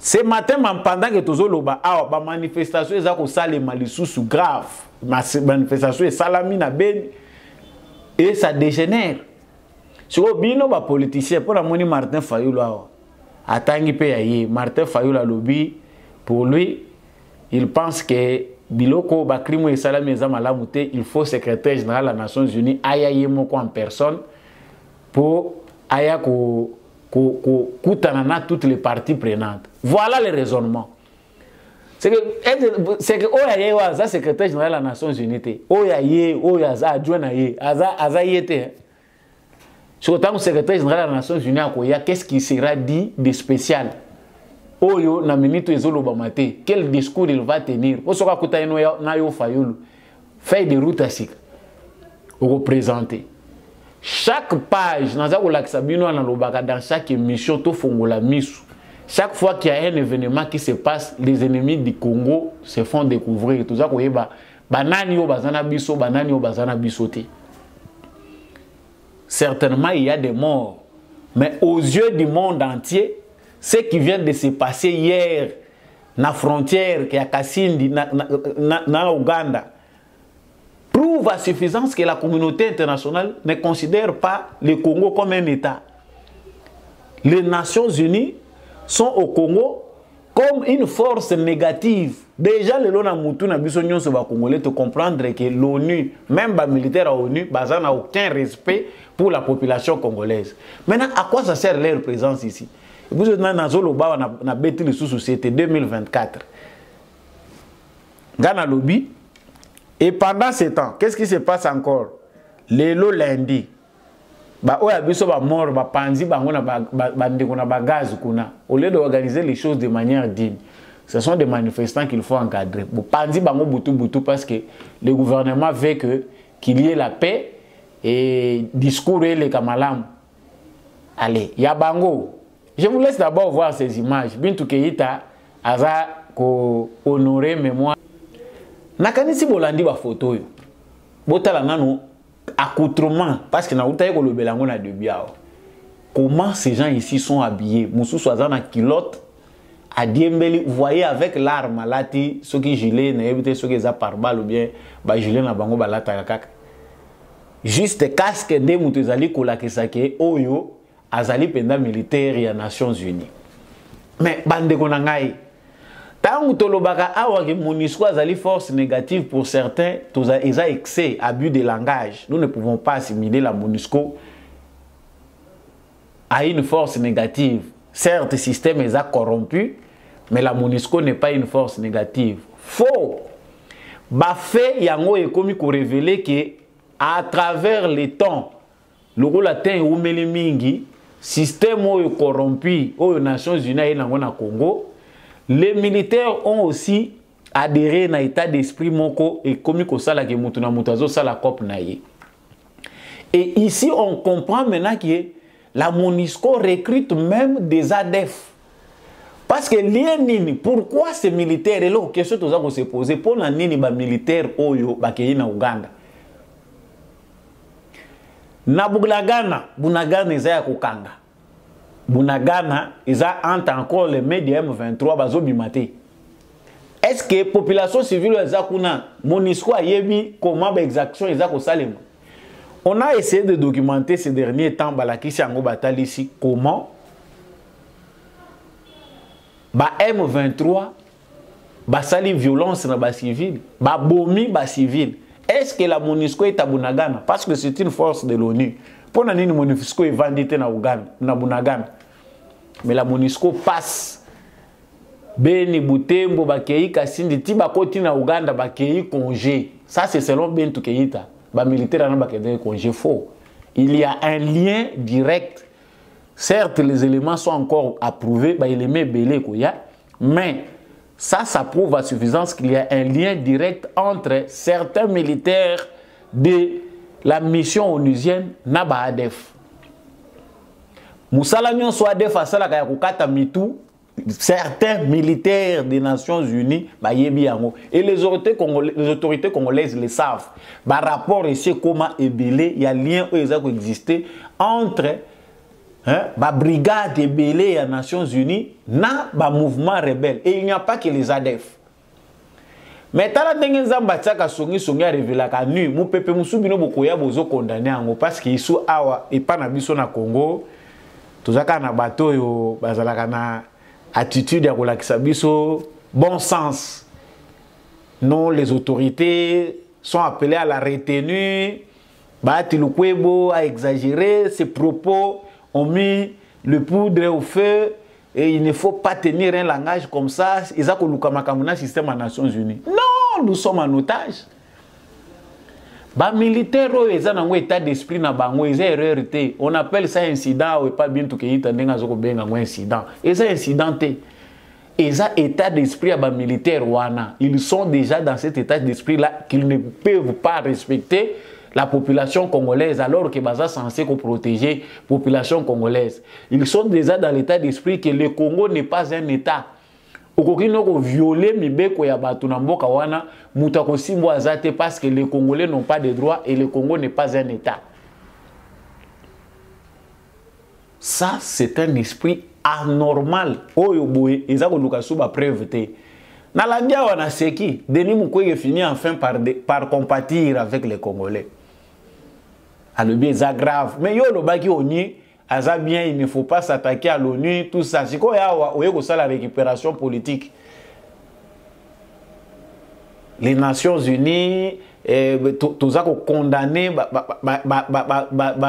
Ce matin pendant que tozoloba awa ba manifestation eza ko salema lisusu grave, ma manifestation esalami na beni et ça dégénère. Siko bino ba politicien pona moni Martin Fayulu awa. Atangi pe yaye Martin Fayulu alobi pour lui il pense que Biloko Bakrimo et Salami Zamalamouté, il faut secrétaire général des Nations Unies, Ayaye Moko en personne, pour Ayako Koutanana toutes les parties prenantes. Voilà le raisonnement. C'est que Oyaye Oaza, secrétaire général des Nations Unies, Oyaye, Oyaza, Adjouanaye, Azayete. Sur le temps que secrétaire général des Nations Unies, qu'est-ce qui sera dit de spécial? Oyo na minute ezolo bamate quel discours il va tenir osoka kutaino na yo Fayulu feuille de route asik représenter chaque page naza kolakisa bino na lobaka dans chaque émission to fongola misu chaque fois qu'il y a un événement qui se passe les ennemis du Congo se font découvrir toza koyeba banani yo bazana biso banani yo bazana bisoté certainement il y a des morts mais aux yeux du monde entier ce qui vient de se passer hier, dans la frontière, qui est à Kasindi, dans l'Ouganda, prouve à suffisance que la communauté internationale ne considère pas le Congo comme un État. Les Nations Unies sont au Congo comme une force négative. Déjà, les gens qui ont été au Congo, ils comprendre que l'ONU, même les militaires à l'ONU, n'a aucun respect pour la population congolaise. Maintenant, à quoi ça sert leur présence ici? Vous êtes dans Zoloba, on a bêté les sous-sociétés deux mille vingt-quatre. Gana lobby. Et pendant ce temps, qu'est-ce qui se passe encore? Lélo lundi, Bah ouais, biso ba mort, ba panzi, ba ngona ba bande kona ba gaz kuna. Au lieu d'organiser les choses de manière digne, ce sont des manifestants qu'il faut encadrer. Bo panzi bango butu butu parce que le gouvernement veut que qu'il y ait la paix et discourir les kamalam. Allez, ya bango. Je vous laisse d'abord voir ces images. Bintou Keita aza ko honorer mémoire. Nakanisi bolandi ba photo yo. Botala nanu accoutrement parce que na utaye ko lobelango na debiao. Comment ces gens ici sont habillés? Moussou soazana kilote à Diembeli, vous voyez avec l'arme lati ceux qui gilet na éviter ceux qui za par balle ou bien ba gilet na bango balata kaka. Juste casque de mutuzali kola kesake oyo azali penda militaire ya Nations Unies. Mais bande ko nangai Tangu tolobaka awa ke MONUSCO azali force négative pour certains, toza eza excès, abus de langage. Nous ne pouvons pas assimiler la MONUSCO à une force négative. Certes, le système est corrompu, mais la MONUSCO n'est pas une force négative. Faux. Bafé yango est comme ko révéler que à travers les temps, le rôle atteint ou melimingi, système ou corrompu aux Nations Unies na Congo. Les militaires ont aussi adhéré à l'état d'esprit moko et commis ko sala ke mutuna mutazo sala kop na ye. Et ici on comprend maintenant que la MONUSCO recrute même des A D F. Parce que lien nini pourquoi ces militaires et là question toza ko se poser pour la nini ba militaire oyo ba ke na Uganda. Na Bunagana, Bunagana eza ya kokanga. Bunagana, ils ont encore les médias M vingt-trois bazo bimaté. Est-ce que population civile ezakuna MONUSCO yebi comment exaction ezako salema? On a essayé de documenter ces derniers temps balakisi ango batal ici comment ba M vingt-trois ba sali violence na ba civil, ba bomi ba civil. Est-ce que la MONUSCO est à Bunagana parce que c'est une force de l'ONU? Pour la MONUSCO est vendite na Uganda, na Bunagana. Mais la MONUSCO passe. Beni Butembo, Bakei, Kasindi, Tiba Koti na Uganda, Bakei, congé. Ça, c'est selon Bintou Keita. Ba militaire na Bakei, congé faux. Il y a un lien direct. Certes, les éléments sont encore approuvés, ba éléments belé koya. Mais ça, ça prouve à suffisance qu'il y a un lien direct entre certains militaires de la mission onusienne n'a pas A D F. Moussala nyon soit A D F à cela kaya kukata mitou, certains militaires des Nations Unies, bah yebi yango. Et les autorités congolaises, les autorités congolaises le savent. Bah rapport ici comment ebélé, il y a lien où ils ont existé entre hein, bah brigade ebélé et Nations Unies, n'a bah mouvement rebelle. Et il n'y a pas que les A D F. Mais tala ndenge nzamba tsaka songi songi révéla ka nu mu pepe musubino bokoya bozo condamné ango parce que isu awa et pa na biso na Congo tozaka na bato yo bazalaka na attitude ya kolakisa biso bon sens. Non, les autorités sont appelées à la retenue, bati lukwebo a exagéré ses propos, ont mis le poudre au feu. Et il ne faut pas tenir un langage comme ça. Ils ont le système des Nations Unies. Non, nous sommes en otage. Les militaires, ils ont un état d'esprit, ils ont une erreur. On appelle ça incident, ou pas bien tout qu'ils ont un incident. Ils ont incidenté. Ils ont un état d'esprit des militaires. Ils sont déjà dans cet état d'esprit-là qu'ils ne peuvent pas respecter la population congolaise, alors que Baza est censé protéger la population congolaise. Ils sont déjà dans l'état d'esprit que le Congo n'est pas un état. Parce que les Congolais n'ont pas de droits et le Congo n'est pas un état. Ça, c'est un esprit anormal. Ils ont une preuve. Dans la vie, on a ce qui Denis Mukwege finit enfin par, de, par compatir avec les Congolais. Alors bien, c'est grave. Mais yo le baki oni, aza bien, il ne faut pas s'attaquer à l'ONU, tout ça. C'est quoi ça la récupération politique? Les Nations Unies, tous ont condamné,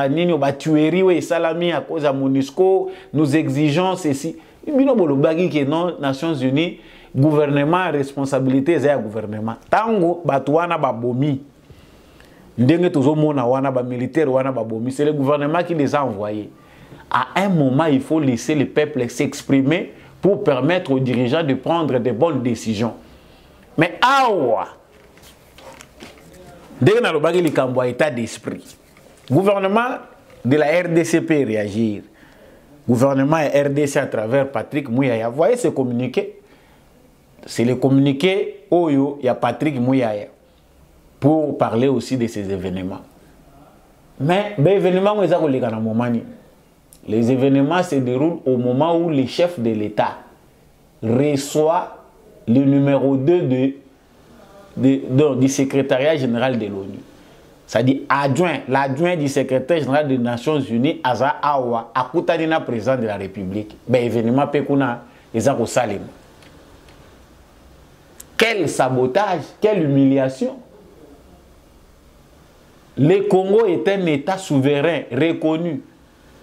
les tueries et les salami à cause de MONUSCO, nous exigeons ceci. Mais non, le baki qui est non, Nations Unies, gouvernement, responsabilité, c'est le gouvernement. Tango, batouana, babomi. Ndenge tozomona wana ba militaire wana ba bomi, c'est le gouvernement qui les a envoyés. À un moment, il faut laisser le peuple s'exprimer pour permettre aux dirigeants de prendre de bonnes décisions. Mais awa, dès que nous avons un état d'esprit, le gouvernement de la R D C peut réagir. Le gouvernement et R D C à travers Patrick Mouya, vous voyez ce communiqué. C'est le communiqué Oyo, il y a Patrick Mouya pour parler aussi de ces événements. Mais les événements, ils ont été en moment. Les événements se déroulent au moment où le chef de l'État reçoit le numéro deux de, de, de, du secrétariat général de l'ONU. C'est-à-dire adjoint, l'adjoint du secrétaire général des Nations Unies, Aza Awa, Akutanina, président de la République. Ben, événement Pekuna, Ezako Salem. Quel sabotage, quelle humiliation! Le Congo est un État souverain, reconnu.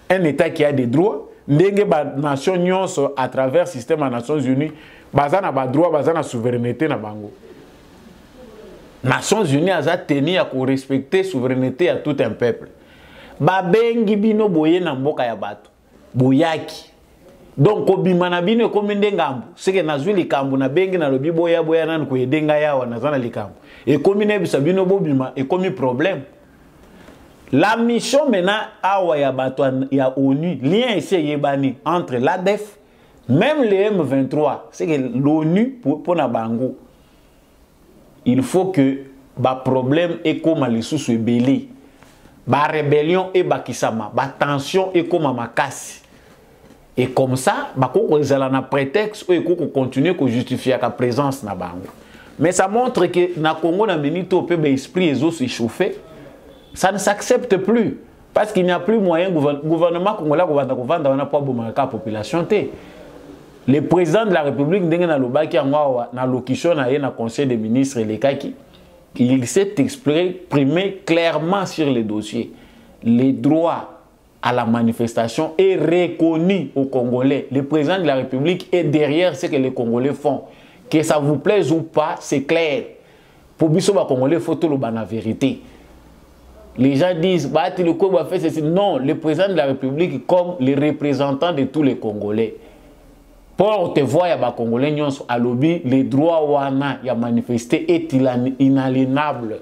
Un État qui a des droits, ndenge ba nation nyonso à travers le système des Nations Unies, bazana ba droit, bazana souveraineté na bango. Nations Unies a tenu à respecter la souveraineté à tout un peuple. Ba bengi bino boye na mboka ya bato. Boyaki. Donc obima na bino comme ndengambo, seke nazwi likambo na bengi na lobi boya boya nan ko yedenga yawa na zana likambo. Et comme nebisa bino bobima et comme problème. La mission maintenant awa ya bato ya ONU, lien ici yebani entre l'A D F même les M vingt-trois, c'est que l'ONU pour pour na bango. Il faut que ba problème et comme les sous belé. Ba rébellion et ba kisama, ba tension et comme makasi. Et comme ça, ba ko ezala na prétexte ou ko continuer ko justifier la présence na bango. Mais ça montre que na Congo na benito pe ba esprit ezo se chauffer. Ça ne s'accepte plus parce qu'il n'y a plus moyen gouvernement congolais pour vendre on n'a pas bon marqué la population. Le président de la République dengue na lobaki angwa na locution na na conseil des ministres et les kaki il s'est exprimé clairement sur les dossiers. Les droits à la manifestation est reconnu aux Congolais. Le président de la République est derrière ce que les Congolais font. Que ça vous plaise ou pas, c'est clair. Pour biso ba Congolais faut tout le ban la vérité. Les gens disent, bah, le coup, bah, fait ceci. Non, le président de la République, comme les représentants de tous les Congolais, porte voix à les Congolais, à lobby, les droits ouana, y a manifesté, est inaliénable.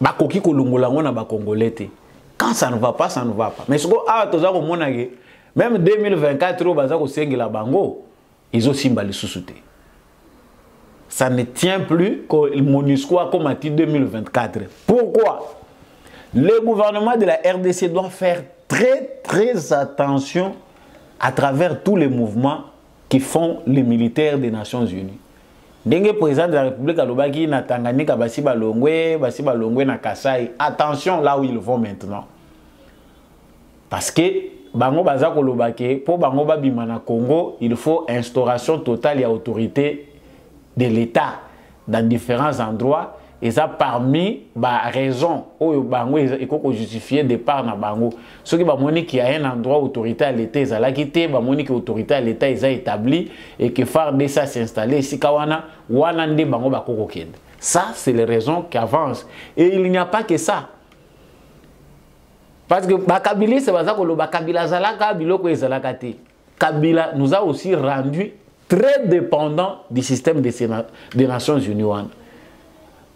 Bah, koki kolongolango na ba Congolais. Quand ça ne va pas, ça ne va pas. Mais ce que ah, toza ko monage, même deux mille vingt-quatre, baza ko sengela bango, ils ont simba le sous-souté. Ça ne tient plus que MONUSCO a combattu deux mille vingt-quatre. Pourquoi? Le gouvernement de la R D C doit faire très très attention à travers tous les mouvements qui font les militaires des Nations Unies. Dengue président de la République alobaki na Tanganyika basi balongwe, basi balongwe na Kasaï. Attention là où ils vont maintenant. Parce que bango baza kolobake pour bango babima na Congo, il faut instauration totale et autorité de l'État dans différents endroits et ça parmi bah raison au bango et qu'on justifie départ na bango ce qui va monnaie qu'il y a un endroit autorité à l'État ils allaient quitter va monnaie que autorité à l'État ils a établi et que faire de ça s'installer si kawana wanande bango ba kokokende ça c'est les raisons qui avancent et il n'y a pas que ça parce que bah Kabila c'est bazako lo bah Kabila zalaka biloko ezalaka te Kabila nous a aussi rendu très dépendant du système des, Sénat, des Nations Unies.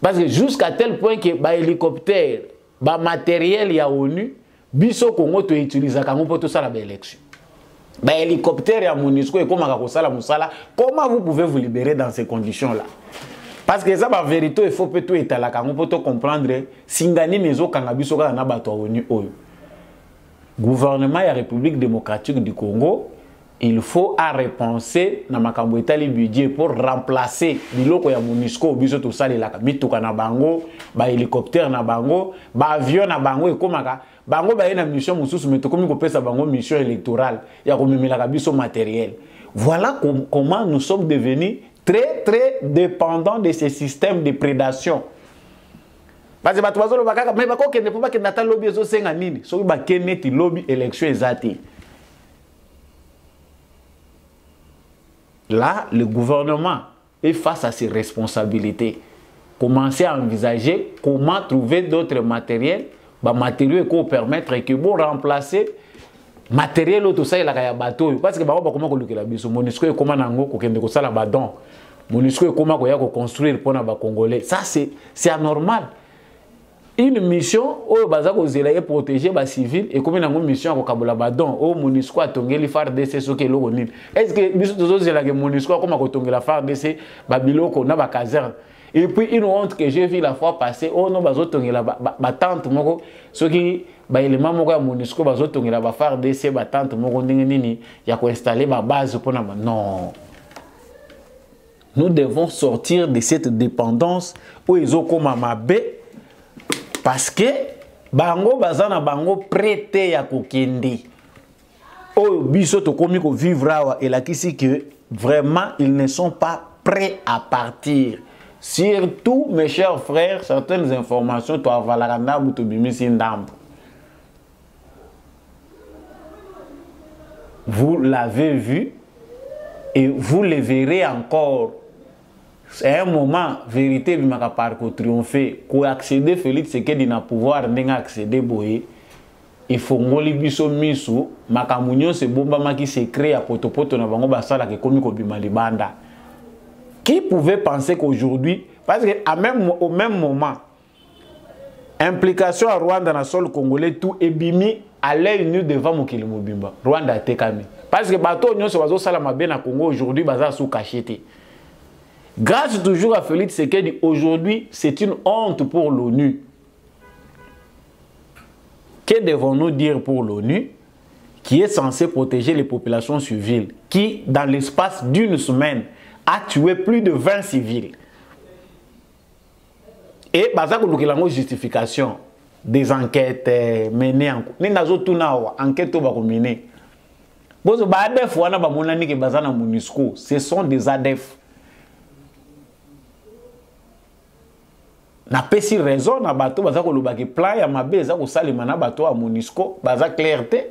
Parce que jusqu'à tel point que bah hélicoptère, bah matériel y a ONU, biso Congo to utilise pour tout ça la élection. Bah hélicoptère y a MONUSCO et comment kakosala musala, comment vous pouvez vous libérer dans ces conditions là? Parce que ça bah vérité il faut peut tout étaler pour tout comprendre singani mezo kangabiso kana bato ONU oyo. Gouvernement de la République démocratique du Congo il faut à repenser na makambo etali budget pour remplacer biloko ya MONUSCO biso to sale la mituka na bango ba hélicoptère na bango ba avion na bango ekomaka bango ba yena mission mususu meto komi ko pesa bango mission électorale ya ko memelaka biso matériel. Voilà com comment nous sommes devenus très très dépendants de ces systèmes de prédation. Parce que ba tozo lo bakaka mais ba ko kende po ba kende ta lobby zo senga nini so ba kende ti lobby élection ezati. Là, le gouvernement est face à ses responsabilités. commencer à envisager comment trouver d'autres matériels, bah matériaux qui permettre que vous remplacer matériel tout ça il a un bateau parce que bah comment on le biso MONUSCO comment nango ko kende ko sala badon MONUSCO comment ko ya ko construire pour na ba congolais ça c'est c'est anormal. Une mission où baza ko zela et protéger ba civil et comme nango mission ko kabola badon au MONUSCO atongeli F A R D C soke lo nini est-ce que biso tozo zela que MONUSCO comment ko tongela F A R D C ba biloko na ba caserne. Et puis une honte que j'ai vu la fois passée, oh non, bazo tongela ba tante moko, ceux qui ba élément moko ya MONUSCO bazo tongela ba F A R D C ba tante moko ndenge nini ya ko installer ma base pour na. Non. Nous devons sortir de cette dépendance où ils ont comme mabe parce que bango bazana bango prêté ya ko kende. Oh biso to komi ko vivre et la kisi que vraiment ils ne sont pas prêts à partir. Surtout, mes chers frères, certaines informations, tu as valaranda ou tu bimis indambo. Vous l'avez vu et vous le verrez encore. C'est un moment, vérité, du Macaparco triompher. Pour accéder, Félix, c'est qu'il n'a pouvoir d'accéder. Il faut que les bisous misou, Macamounion, c'est Bobama qui s'est créé à Potopoto, n'a pas basala qui est comme Bimalibanda. Qui pouvait penser qu'aujourd'hui, parce qu'au même, au même moment, implication à Rwanda dans le sol congolais, tout est bimi à l'œil nu devant Mokil Mobimba. Rwanda a été calmé. Parce que bateau nyon se bazo salama bien à Congo aujourd'hui, baza sous cacheté. Grâce toujours à Félix Tshisekedi, aujourd'hui, c'est une honte pour l'ONU. Que devons-nous dire pour l'ONU qui est censée protéger les populations civiles, qui, dans l'espace d'une semaine, a tué plus de vingt civils. Et baza ko lukila ngo justification des enquêtes menées en cours. Ni nazo tuna wa enquête ba ko mené. Bozo ba A D F wana ba monani ke baza na MONUSCO, ce sont des A D F. Na pesi raison na bato baza ko loba ke plan ya mabe za ko salima na bato a MONUSCO, baza clarté.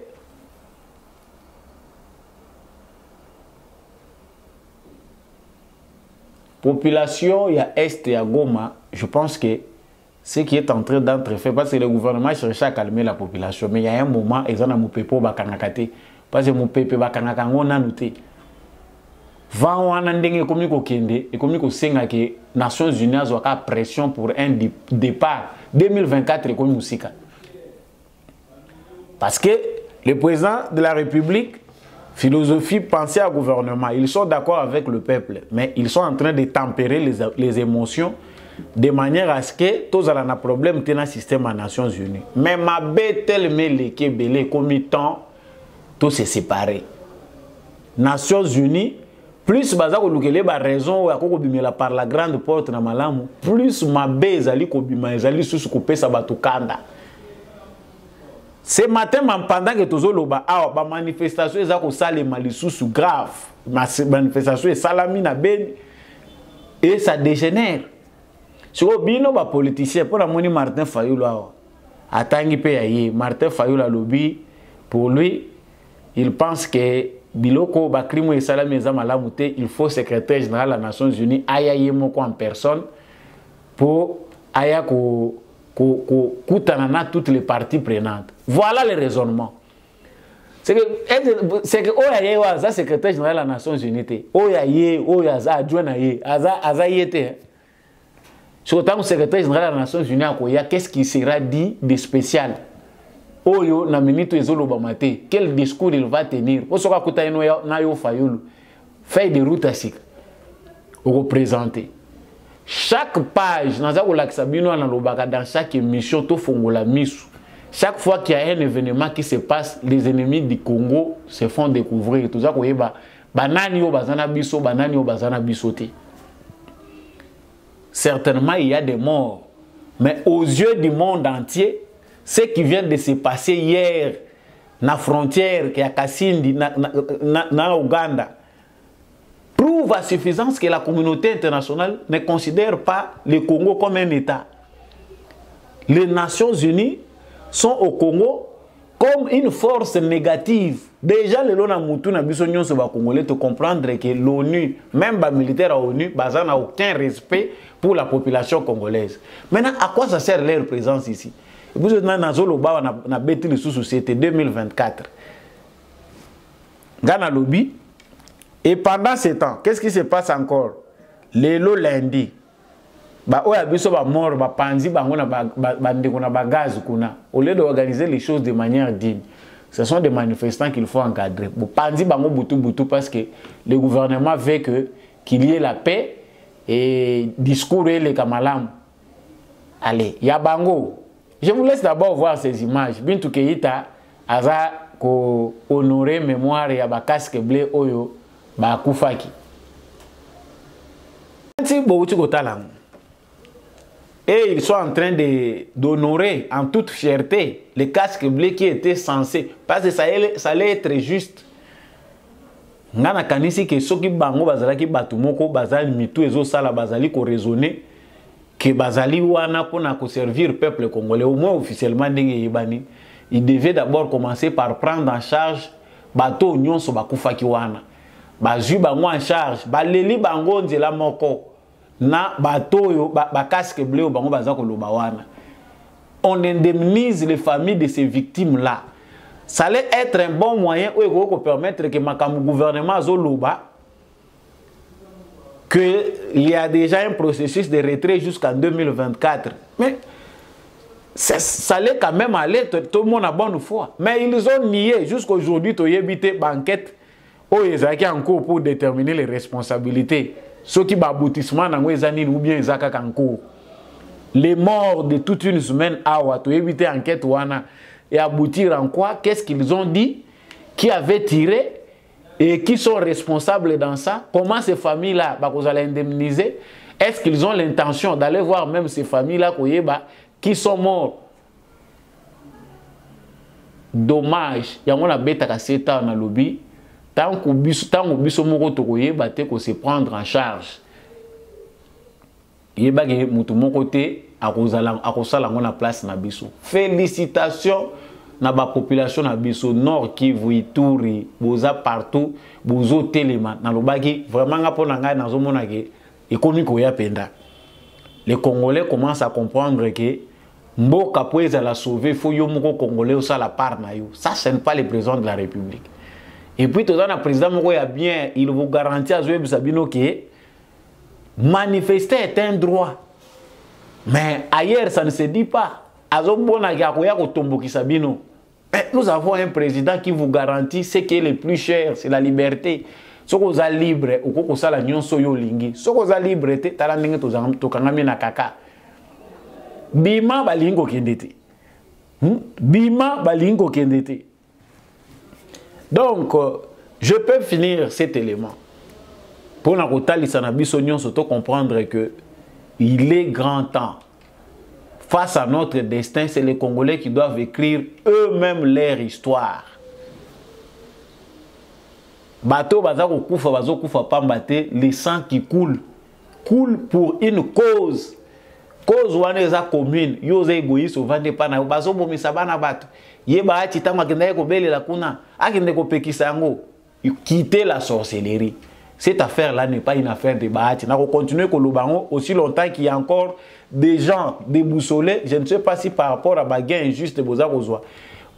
Population, il y a Est, il y a Goma, je pense que ce qui est en train d'être fait, parce que le gouvernement cherche à calmer la population, mais il y a un moment, ils ont un peu de temps, parce que mon peuple va on a noté. Vent on a ndenge comme ko kende et comme ko senga que Nations Unies ont la pression pour un départ deux mille vingt-quatre comme Moussika. Parce que le président de la République philosophie, pensée au gouvernement. Ils sont d'accord avec le peuple, mais ils sont en train de tempérer les, les émotions de manière à ce que tous aient un problème dans le système des Nations Unies. Mais ma bête, les Kébélés, comme temps, tout se séparé. Nations Unies, plus bazako lukele ba raison ya koko bimela par la grande porte na malamu, plus ma bête, zali kobima, zali sous coupé sa batukanda. Ce matin, pendant que tous les manifestations sont graves, les manifestations salamina ben et ça dégénère. Si vous avez un politicien, pour Martin Fayulu, Martin Fayulu lobby, pour lui, il pense que Biloko, Bakrimo et Salamina Malamouté, il faut secrétaire général des Nations Unies, Ayaye Moko en personne, pour Ayako. Koutanana toutes les parties prenantes. Voilà le raisonnement. C'est que Oyaye Oyaza, secrétaire général des Nations Unies, Oyaye Oyaza, Adjouanaye, Azayete. Sur tant que secrétaire général des Nations Unies, qu'est-ce qui sera dit de spécial? Oyo, Naminito Ezolobamate, quel discours il va tenir? Osoka Koutayeno Nayo Fayulu, feuille de route à Sik, représenter. Chaque page, dans chaque émission, chaque fois qu'il y a un événement qui se passe, les ennemis du Congo se font découvrir. Tout ça, certainement, il y a des morts. Mais aux yeux du monde entier, ce qui vient de se passer hier, dans la frontière, qui a Kasindi, dans Uganda, prouve à suffisance que la communauté internationale ne considère pas le Congo comme un État. Les Nations Unies sont au Congo comme une force négative Déjà, les gens qui sont congolais doivent comprendre que l'ONU, même les militaires à l'ONU, n'ont aucun respect pour la population congolaise. Maintenant, à quoi ça sert leur présence ici? Vous êtes dans la bêtise sous société deux mille vingt-quatre. Dans le lobby. Et pendant ce temps, qu'est-ce qui se passe encore? Les lots lundi. Bah, ouais, ils sont morts, bah, panzi, bah, on a, bah, bah, gaz, qu'on a. Au lieu d'organiser les choses de manière digne. Ce sont des manifestants qu'il faut encadrer. Parce que le gouvernement veut qu'il y ait la paix et discourir les Kamalam. Allez, Yabango. Je vous laisse d'abord voir ces images. Bintou Keita aza ko honorer mémoire ya bakasque blé oyo ba kufaki. Et ils sont en train d'honorer en toute fierté les casques bleus qui étaient censés. Parce que ça allait, ça allait être juste. Nous avons dit que ceux qui bango bazali qui batumoko bazali mitu ezo sala bazali ko raisonner que bazali wana pona ko servir peuple congolais au moins officiellement ndenge yebani. Il devait d'abord commencer par prendre en charge bato nyonso bakufa ki wana. Bazu bango en charge, baleli bango nzela moko. Na batoyo ba, ba casque bleu bango bazako loba wana. On indemnise les familles de ces victimes là. Ça allait être un bon moyen pour permettre que le gouvernement zo loba qu'il y a déjà un processus de retrait jusqu'en deux mille vingt-quatre. Mais ça, ça allait quand même aller tout, tout le monde a bonne foi. Mais ils ont nié jusqu'aujourd'hui tu yebité banquette où ils étaient en cours pour déterminer les responsabilités. Ceux qui aboutissement ou bien les morts de toute une semaine awa to éviter enquête wana et aboutir en quoi? Qu'est-ce qu'ils ont dit? Qui avait tiré et qui sont responsables dans ça? Comment ces familles là bah vous allez indemniser? Est-ce qu'ils ont l'intention d'aller voir même ces familles là qui sont morts? Dommage, il y a un bête à sept ans dans le lobby. Tant qu'on se prendre en charge, il y a des gens qui ont place. Félicitations à la population de Nord Kivu, Ituri, partout, Bozo Téléma. Vraiment, les Congolais commencent à comprendre que Mboka Pweza la sauver, il faut que les Congolais soient la part. Ça, ce n'est pas le président de la République. Et puis, tout le président Mouya bien, il vous garantit à Zoué Sabino que manifester est un droit. Mais ailleurs, ça ne se dit pas. Mais nous avons un président qui vous garantit ce qui est le plus cher, c'est la liberté. Si vous êtes libre, vous êtes libre. Si vous êtes libre, vous êtes libre. Donc, euh, je peux finir cet élément. Pour la Rotali Sanabisonion, surtout comprendre qu'il est grand temps. Face à notre destin, c'est les Congolais qui doivent écrire eux-mêmes leur histoire. Bateau, bazako koufa, bazo koufa pambate, les sangs qui coulent, coulent pour une cause. Cause wana eza commune, yo ze égoïste ovande pa na bazo bomisa bana bato. Yeba ati tanga kendaye ko bele la kuna, akende ko pekisa yango. Quitter la sorcellerie. Cette affaire là n'est pas une affaire de baati. Na ko continuer ko lobango aussi longtemps qu'il y a encore des gens déboussolés, je ne sais pas si par rapport à baguin injuste boza kozwa.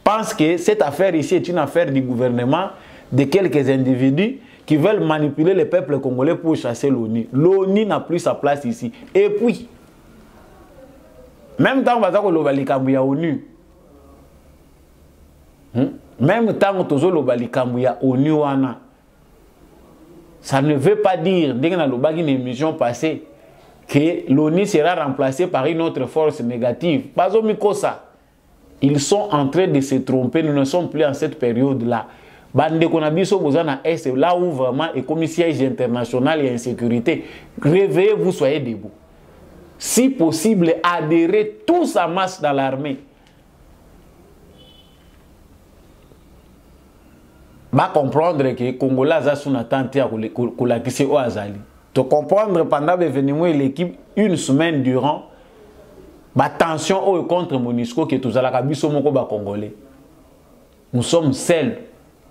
Pense que cette affaire ici est une affaire du gouvernement de quelques individus qui veulent manipuler le peuple congolais pour chasser l'ONU. L'ONU n'a plus sa place ici. Et puis même temps, il y a l'ONU. Même temps, il y a l'ONU. Ça ne veut pas dire, dès que nous avons une émission passée, que l'ONU sera remplacée par une autre force négative. Ils sont en train de se tromper. Nous ne sommes plus en cette période-là. Là où vraiment, et comme siège international et insécurité, réveillez-vous, soyez debout. Si possible, adhérer tous à masse dans l'armée. Va comprendre que les Congolais sont en attente de la question de Azali. De comprendre pendant l'événement et l'équipe, une semaine durant, la tension contre MONUSCO qui est tous à la cabine, sont les Congolais. Nous sommes seuls.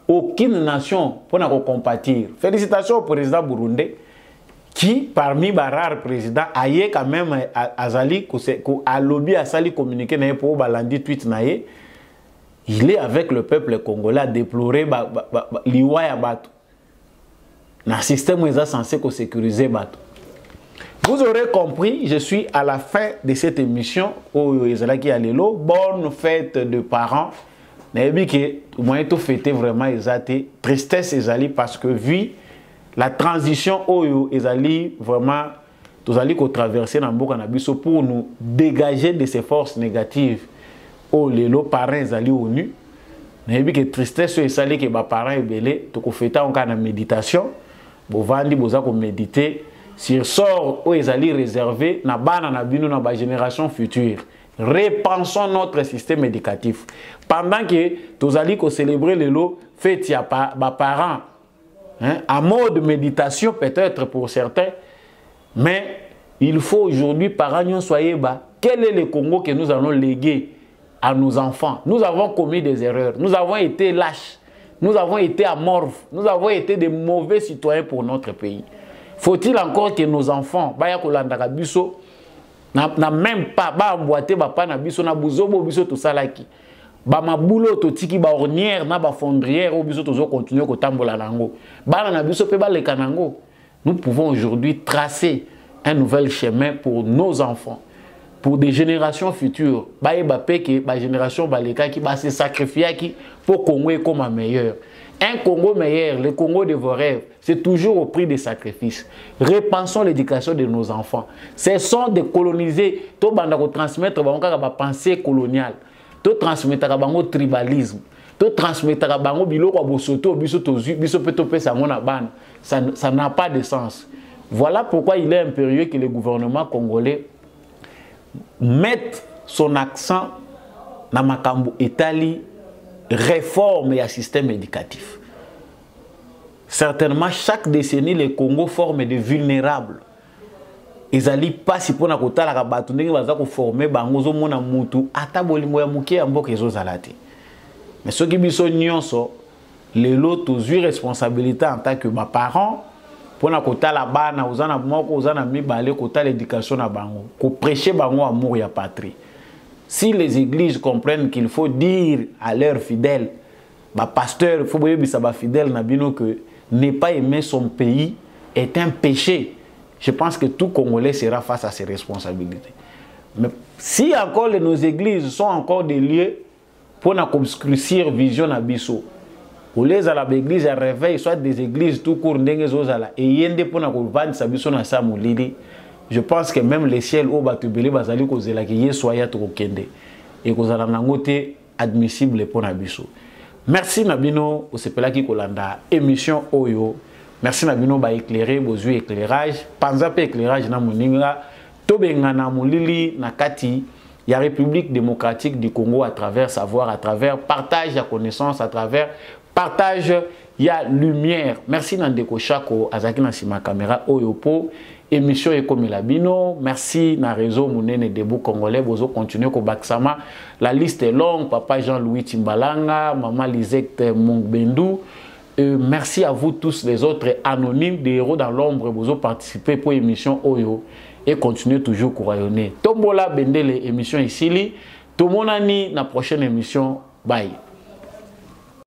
aucune nation pour nous compatir. Félicitations au président burundais qui, parmi les rares présidents, a quand même Azali, a lobby Azali communiqué pour balandi tweet naie. Il est avec le peuple congolais à déplorer l'I W A à Bato. Le système est censé sécuriser Bato. Vous aurez compris, je suis à la fin de cette émission. Bonne fête de parents. N'ayez que moi tout fêté vraiment exalté tristesse ezali parce que vu la transition oyo ezali vraiment tous ali qu'on traverser dans Namboka na biso pour nous dégager de ces forces négatives au lelo parents ezali O N U n'ayez que tristesse ezali que ba parents ebelé to ko fêta on ka na méditation bo vandi boza ko méditer sur sort o ezali réservé na bana na bino na ba génération future. Repensons notre système éducatif. Pendant que tous allons célébrer les lots fêtes à parents, hein, en mode méditation peut-être pour certains, mais il faut aujourd'hui, parents, soyez bas. Quel est le Congo que nous allons léguer à nos enfants? Nous avons commis des erreurs, nous avons été lâches, nous avons été amorphes, nous avons été des mauvais citoyens pour notre pays. Faut-il encore que nos enfants, n'a même pas ba boité ba pa na biso na buzobo biso to salaki ba mabulo to tiki ba ornière na ba fondrière obiso tozo continuer ko tambola nango bana na biso pe ba le kanango. Nous pouvons aujourd'hui tracer un nouvel chemin pour nos enfants, pour des générations futures. Ba e ba pe que ba génération ba leka ki ba se sacrifier ki pour Congo et comme un meilleur. Un Congo meilleur, le Congo de vos rêves, c'est toujours au prix des sacrifices. Repensons l'éducation de nos enfants. Cessons de coloniser, tout de transmettre la pensée coloniale, tout transmettre le tribalisme, tout transmettre le biloko. Ça n'a pas de sens. Voilà pourquoi il est impérieux que le gouvernement congolais mette son accent dans Makambo Italie. Réforme et un système éducatif. Certainement, chaque décennie, le Congo forme des vulnérables. Ils n'allaient pas si pour la côté la rabatonner, ils vont former bangozo mona mutu, atabolingo ya muke amboke ezozalati. Mais ceux qui sont nyonso, les lots tous eu responsabilité en tant que ma parent pour la côté la bana, aux ana moko, aux ana mi balé côté l'éducation na bango, ko prêcher bango amour ya patrie. Si les églises comprennent qu'il faut dire à leurs fidèles, bah pasteur, il faut que les fidèles que ne pas aimer son pays est un péché. Je pense que tout Congolais sera face à ses responsabilités. Mais si encore nos églises sont encore des lieux pour nous obscurcir vision abysso, ou les à l'église à réveil, soit des églises tout court, et yende pour nous vendre sa vision à sa moulée. Je pense que même les ciels au Batubélé, Bazali Kozela, qui soya Trokende, et Kozala Nangote, admissible pour Nabiso. Merci Nabino, au Sepelaki Kolanda, émission Oyo. Merci Nabino, bah éclairer, vos yeux éclairage, Panzape éclairage na Moninga, Tobenga na Moulili, Nakati, il y a République démocratique du Congo à travers savoir, à travers partage à connaissance, à travers partage, il y a lumière. Merci Nandeko Chako, Azaki Nassima Kamera, Oyopo. Émission et comme la bino, merci na réseau Mounene Debout Congolais, vous continuez ko Baksama. La liste est longue, papa Jean-Louis Timbalanga, maman Lisette Mongbendou. Euh, merci à vous tous les autres anonymes des héros dans l'ombre, vous participez pour émission Oyo et continuez toujours courayonner. Tombola Bendele émission ici, tout le monde na prochaine émission, bye.